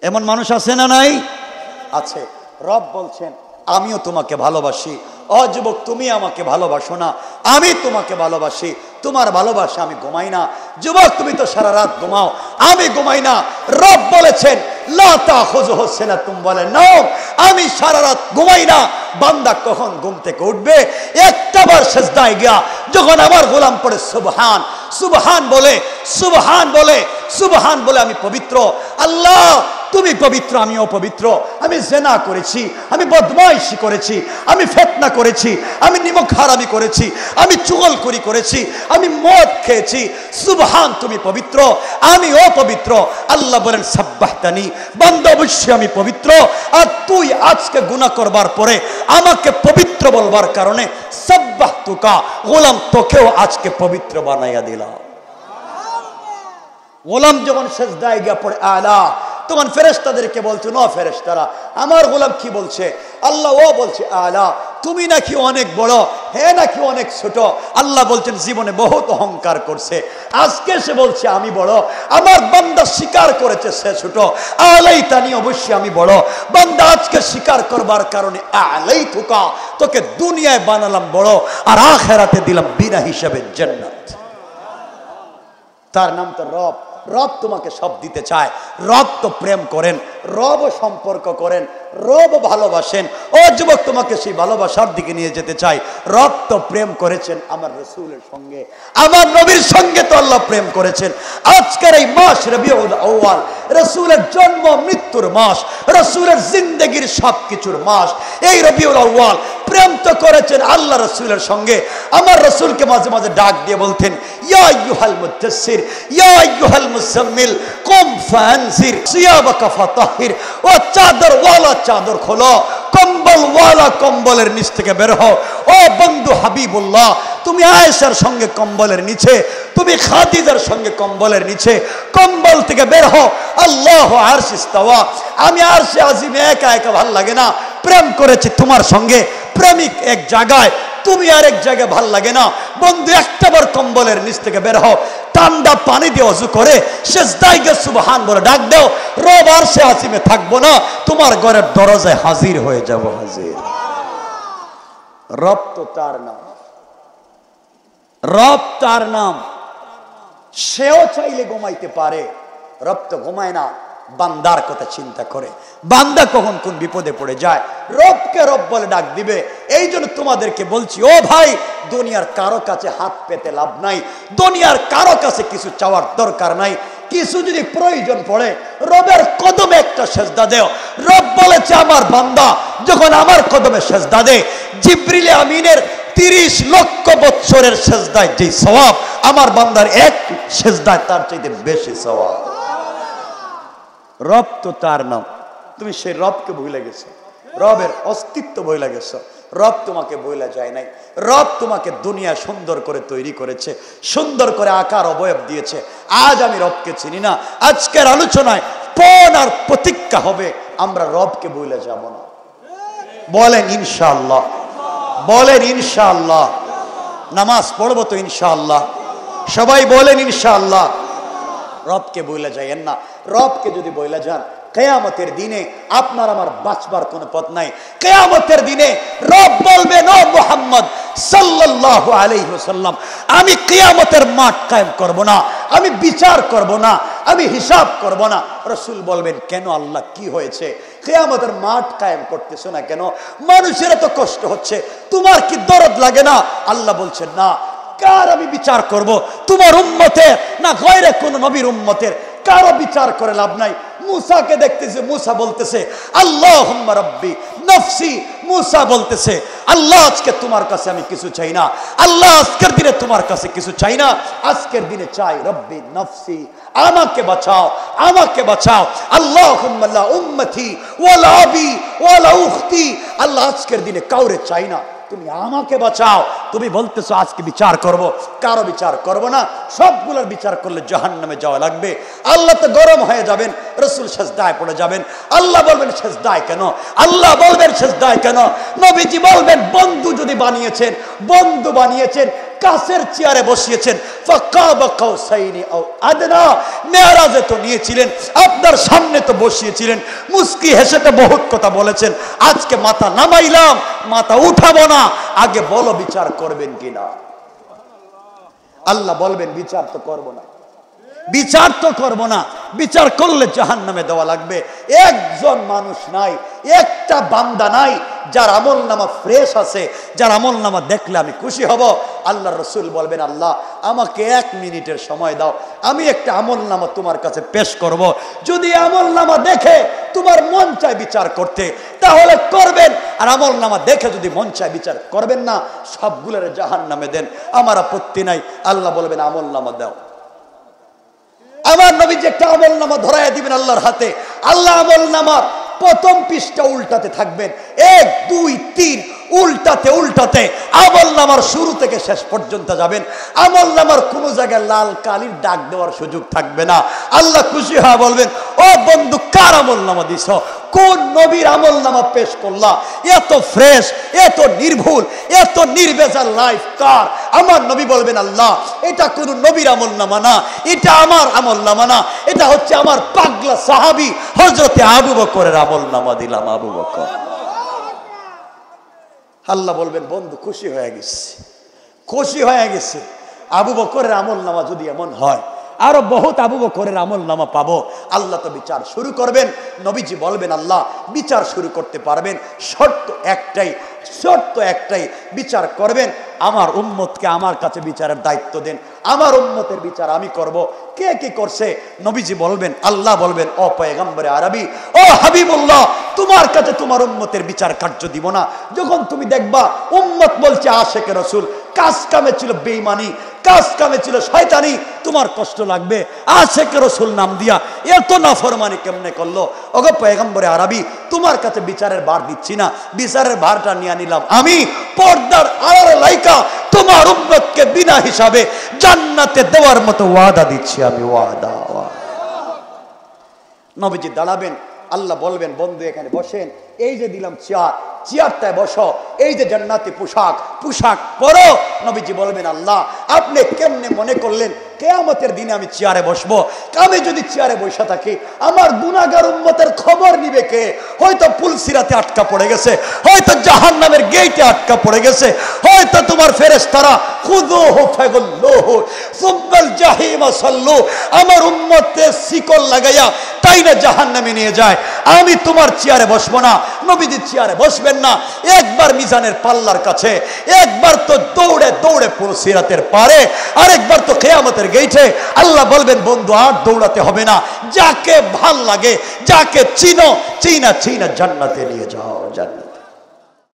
এমন মানুষ আছে না নাই আছে রব বলছেন আমিও তোমাকে ভালোবাসি ও যুবক তুমি আমাকে ভালোবাসো না আমি তোমাকে ভালোবাসি তোমার ভালোবাসা আমি ঘুমাই না যুবক তুমি তো সারা রাত ঘুমাও আমি ঘুমাই না রব বলেছেন লা তাখুযুহু সিনাতুন ওয়ালা নাওম আমি সারা রাত ঘুমাই না বান্দা কখন ঘুম থেকে উঠবে একবার সিজদায় গিয়া যখন আমার গোলাম পড়ে সুবহান সুবহান বলে সুবহান বলে সুবহান বলে আমি পবিত্র আল্লাহ তুমি পবিত্র আমিও পবিত্র আমি জেনা করেছি আমি বদমাইশি করেছি আমি ফিতনা করেছি আমি নিমক হারামি করেছি আমি চুগলখুরি করেছি আমি মদ খেয়েছি সুবহান তুমি পবিত্র আমিও পবিত্র আল্লাহ বলেন সাব্বাহতানি বান্দা অবশ্যই আমি পবিত্র আর তুই আজকে গুনাহ করবার পরে আমাকে পবিত্র বলবার কারণে সাব্বাহতুকা গোলাম তোকেও আজকে পবিত্র বানাইয়া দিলাম গোলাম যখন সিজদায় গিয়ে পড়ে আলা তখন ফেরেশতাদেরকে বলতো না ফেরেশতারা আমার গোলাম কি বলছে আল্লাহ ও বলছে আলা তুমি নাকি অনেক বড় হ্যাঁ নাকি অনেক ছোট আল্লাহ বলছেন জীবনে বহুত অহংকার করছে আজকে সে বলছে আমি বড় আমার বান্দা স্বীকার করেছে সে ছোট আলাইতানি অবশ্যই আমি বড় বান্দা আজকে স্বীকার করবার কারণে আলাইতুকা তোকে দুনিয়ায় বানালাম বড় আর আখিরাতে দিলাম বিনা হিসাবে জান্নাত তার নাম তো রব রব তোমাকে সব দিতে চায় রব তো প্রেম করেন রব সম্পর্ক করেন রব ভালোবাসেন ও যুবক তোমাকে সেই ভালোবাসার দিকে নিয়ে যেতে চাই রব তো প্রেম করেছেন আমার রাসূলের সঙ্গে আমার নবীর সঙ্গে তো আল্লাহ প্রেম করেছেন আজকের এই মাস রবিউল আউয়াল রাসূলের জন্ম মৃত্যুর মাস রাসূলের জিন্দেগির সবকিছুর মাস এই রবিউল আউয়াল প্রেম তো করেছেন আল্লাহ রাসূলের সঙ্গে আমার রাসূলকে মাঝে মাঝে ডাক দিয়ে বলতেন ইয়া আইয়ুহাল মুদাসসির ইয়া আইয়ুহাল মুসাম্মিল কুম ফানসির সিয়াবাকা ফাতাহির ও চাদর ওয়ালা চাদর খোলো কম্বল ওয়ালা কম্বলের নিচ থেকে বের হও ও বন্ধু হাবিবুল্লাহ তুমি আয়েশার সঙ্গে কম্বলের নিচে তুমি খাদিজার সঙ্গে কম্বলের নিচে কম্বল থেকে বের হও আল্লাহু আরশ ইস্তাওয়া আমি আরশে আজিম একা একা ভাল লাগে না প্রেম করেছি তোমার সঙ্গে প্রেমিক এক জায়গায় তুমি আরেক জায়গায় ভাল লাগে না বন্ধু একটাবার কম্বলের নিচ থেকে বের হও ঠান্ডা পানি দিয়ে ওযু করে সিজদায় গিয়ে সুবহান বলে ডাক দাও রব আরশে আজিমে থাকবো না তোমার ঘরের দরজায় হাজির হয়ে যাব হাজির রব তো তার নাম রব তার নাম সেও চাইলে ঘুমাইতে পারে রব তো ঘুমায় না বান্দার কথা চিন্তা করে বান্দা কখন কোন বিপদে পড়ে যায় রবকে রব বলে ডাক দিবে এই জন্য তোমাদেরকে বলছি ও ভাই দুনিয়ার কারো কাছে হাত পেতে লাভ নাই দুনিয়ার কারো কাছে কিছু চাওয়ার দরকার নাই কিছু যদি প্রয়োজন পড়ে রবের কদমে একটা সেজদা দেও রব বলেছে আমার বান্দা যখন আমার কদমে সেজদা দেয় জিবরিল আমিনের 30 লক্ষ বছরের সেজদায় যে সওয়াব আমার বান্দার এক সেজদায় তার চাইতে বেশি সওয়াব। রব তো তার নাম, তুমি সেই রবকে ভুলে গেছো, রবের অস্তিত্ব ভুলে গেছো। রব তোমাকে বইলা যায় নাই, রব তোমাকে দুনিয়া সুন্দর করে তৈরি করেছে, সুন্দর করে আকার অবয়ব দিয়েছে। আজ আমি রবকে চিনি না, আজকের আলোচনায় পণ আর প্রতিজ্ঞা হবে আমরা রবকে বইলা যাব না। বলেন ইনশাআল্লাহ, বলেন ইনশাআল্লাহ। নামাজ পড়বো তো ইনশাআল্লাহ, সবাই বলেন ইনশাআল্লাহ। রবকে বইলা যাইয়েন না, রবকে যদি বইলা যান কেয়ামতের দিনে আপনার আমার বাঁচবার কোনো পথ নাই। কেয়ামতের দিনে রব বলবে না মুহাম্মদ সাল্লাল্লাহু আলাইহি ওয়াসাল্লাম আমি কেয়ামতের মাঠ কায়েম করব না, আমি বিচার করব না, আমি হিসাব করব না। রাসূল বলবেন কেন আল্লাহ, কি হয়েছে? কেয়ামতের মাঠ কায়েম করতেছো না কেন? মানুষের এত কষ্ট হচ্ছে, তোমার কি দরদ লাগে না? আল্লাহ বলছেন না, কার আমি বিচার করব? তোমার উম্মতের না গয়রে কোন নবীর উম্মতের? কারো বিচার করে লাভ নাই। মুসাকে দেখতেছে, মুসা বলতেছে আল্লাহুম্মা রাব্বি নফসি। মুসা বলতেছে আল্লাহ আজকে তোমার কাছে আমি কিছু চাই না, আল্লাহ আজকের দিনে তোমার কাছে কিছু চাই না, আজকের দিনে চাই রব্বি নফসি, আমাকে বাঁচাও, আমাকে বাঁচাও। আল্লাহুম্মা লা উম্মতি ওয়ালা আবি ওয়ালা উখতি, আল্লাহ আজকের দিনে কাউরে চাই না, তুমি আমাকে বাঁচাও। তুমি বলতেছো আজকে বিচার করব, কারো বিচার করব না, সবগুলোর বিচার করলে জাহান্নামে যাওয়া লাগবে। আল্লাহ তো গরম হয়ে যাবেন, রাসূল সেজদায় পড়ে যাবেন। আল্লাহ বলবেন সেজদায় কেন? আল্লাহ বলবেন সেজদায় কেন? নবীজি বলবেন বন্ধু যদি বানিয়েছেন, বন্ধু বানিয়েছেন, কাছের চেয়ারে বসিয়েছেন, ফাকাবা কাউসাইনি আও আদনা, মেরাজে তো নিয়েছিলেন, আপনার সামনে তো বসিয়েছিলেন, মুস্কি হেসে তো বহুত কথা বলেছেন। আজকে মাথা নামাইলাম, মাথা উঠাবো না, আগে বলো বিচার করবেন কিনা। আল্লাহ বলবেন বিচার তো করব না, বিচার তো করব না, বিচার করলে জাহান্নামে দেওয়া লাগবে। একজন মানুষ নাই, একটা বান্দা নাই যার আমলনামা ফ্রেশ আছে, যার আমলনামা দেখলে আমি খুশি হব। আল্লাহর রাসূল বলবেন আল্লাহ আমাকে 1 মিনিটের সময় দাও, আমি একটা আমলনামা তোমার কাছে পেশ করব। যদি আমলনামা দেখে তোমার মন চায় বিচার করতে তাহলে করবেন, আর আমলনামা দেখে যদি মন চায় বিচার করবেন না, সবগুলোরে জাহান্নামে দেন, আমার আপত্তি নাই। আল্লাহ বলবেন আমলনামা দাও। আমার নবী যে একটা আমলনামা ধরাইয়া দিবেন আল্লাহর হাতে, আল্লাহ আমলনামার প্রথম পৃষ্ঠা উল্টাতে থাকবেন, 1, 2, 3 উল্টাতে উল্টাতে আমলনামার শুরু থেকে শেষ পর্যন্ত যাবেন। আমলনামার কোনো জায়গায় লাল কালির দাগ দেওয়ার সুযোগ থাকবে না। আল্লাহ খুশি হয়ে বলবেন ও বন্ধু কার আমলনামা দিছ, কোন নবীর আমলনামা পেশ করলা, এত ফ্রেশ, এত নির্ভুল, এত নির্ভেজাল লাইফ কার? আমার নবী বলবেন আল্লাহ এটা কোন নবীর আমলনামা না, এটা আমার আমলনামা না, এটা হচ্ছে আমার পাগলা সাহাবী হযরতে আবু বকরের আমলনামা দিলাম, আবু বকর। আল্লাহ বলবেন বন্ধু খুশি হয়ে গেছে, খুশি হয়ে গেছে। আবু বকরের আমলনামা যদি এমন হয়, আরো বহুত আবু বকরের আমলনামা পাবো। আল্লাহ তো বিচার শুরু করবেন। নবীজি বলবেন আল্লাহ বিচার শুরু করতে পারবেন, শর্ত একটাই, শর্ত একটাই, বিচার করবেন, আমার উম্মতকে আমার কাছে বিচারের দায়িত্ব দেন, আমার উম্মতের বিচার আমি করব। কে কি করছে? নবীজি বলবেন, আল্লাহ বলবেন ও পয়গম্বরে আরবি, ও হাবিবুল্লাহ, তোমার কাছে তোমার উম্মতের বিচার কার্য দিব না। যখন তুমি দেখবা উম্মত বলছে আশেকে রাসূল, কাজ কামে ছিল বেঈমানি, কাজ কামে ছিল শয়তানি, তোমার কষ্ট লাগবে। আশেকে রাসূল নাম দিয়া এত নাফরমানি কেমনে করলো? ওগো পয়গম্বরে আরবি, তোমার কাছে বিচারের ভার দিচ্ছি না, বিচারের ভারটা নিয়ে নিলাম আমি, পর্দার আড়ালে লাইকা তোমার উম্মতকে বিনা হিসাবে জান্নাতে দেওয়ার মতো ওয়াদা দিচ্ছি আমি, ওয়াদা। নবীজি দাঁড়াবেন, আল্লাহ বলবেন বন্ধু এখানে বসেন, এই যে দিলাম চেয়ার, চেয়ারটায় বসো, এই যে জান্নাতি পোশাক, পোশাক পরো। নবীজি বলবেন আল্লাহ আপনি কেমনে মনে করলেন কিয়ামতের দিনে আমি চেয়ারে বসবো? আমি যদি চেয়ারে বসে থাকি আমার গুনাহগার উম্মতের খবর নিবে কে? হয়তো পুলসিরাতে আটকা পড়ে গেছে, হয়তো জাহান্নামের গেইটে আটকা পড়ে গেছে, হয়তো তোমার ফেরেশতারা খুযুহু ফাগুল্লুহু সুম্মাল জাহিমা সাল্লু, আমার উম্মতে শিকল লাগাইয়া তাই না জাহান্নামে নিয়ে যায়। आमी तुम्हार चेयारे बसबो ना नबीजी चेयारे बसबेन ना एक बार मिजानेर पाल्लार काछे एक बार तो दौड़े दौड़े पुरो सिरातेर पारे और एक बार तो कियामतेर गेटे आल्लाह बोलबेन बंधु आर दौड़ाते होबे ना जाके भालो लागे जाके चिनो चिना चिना জান্নাতে নিয়ে যাও।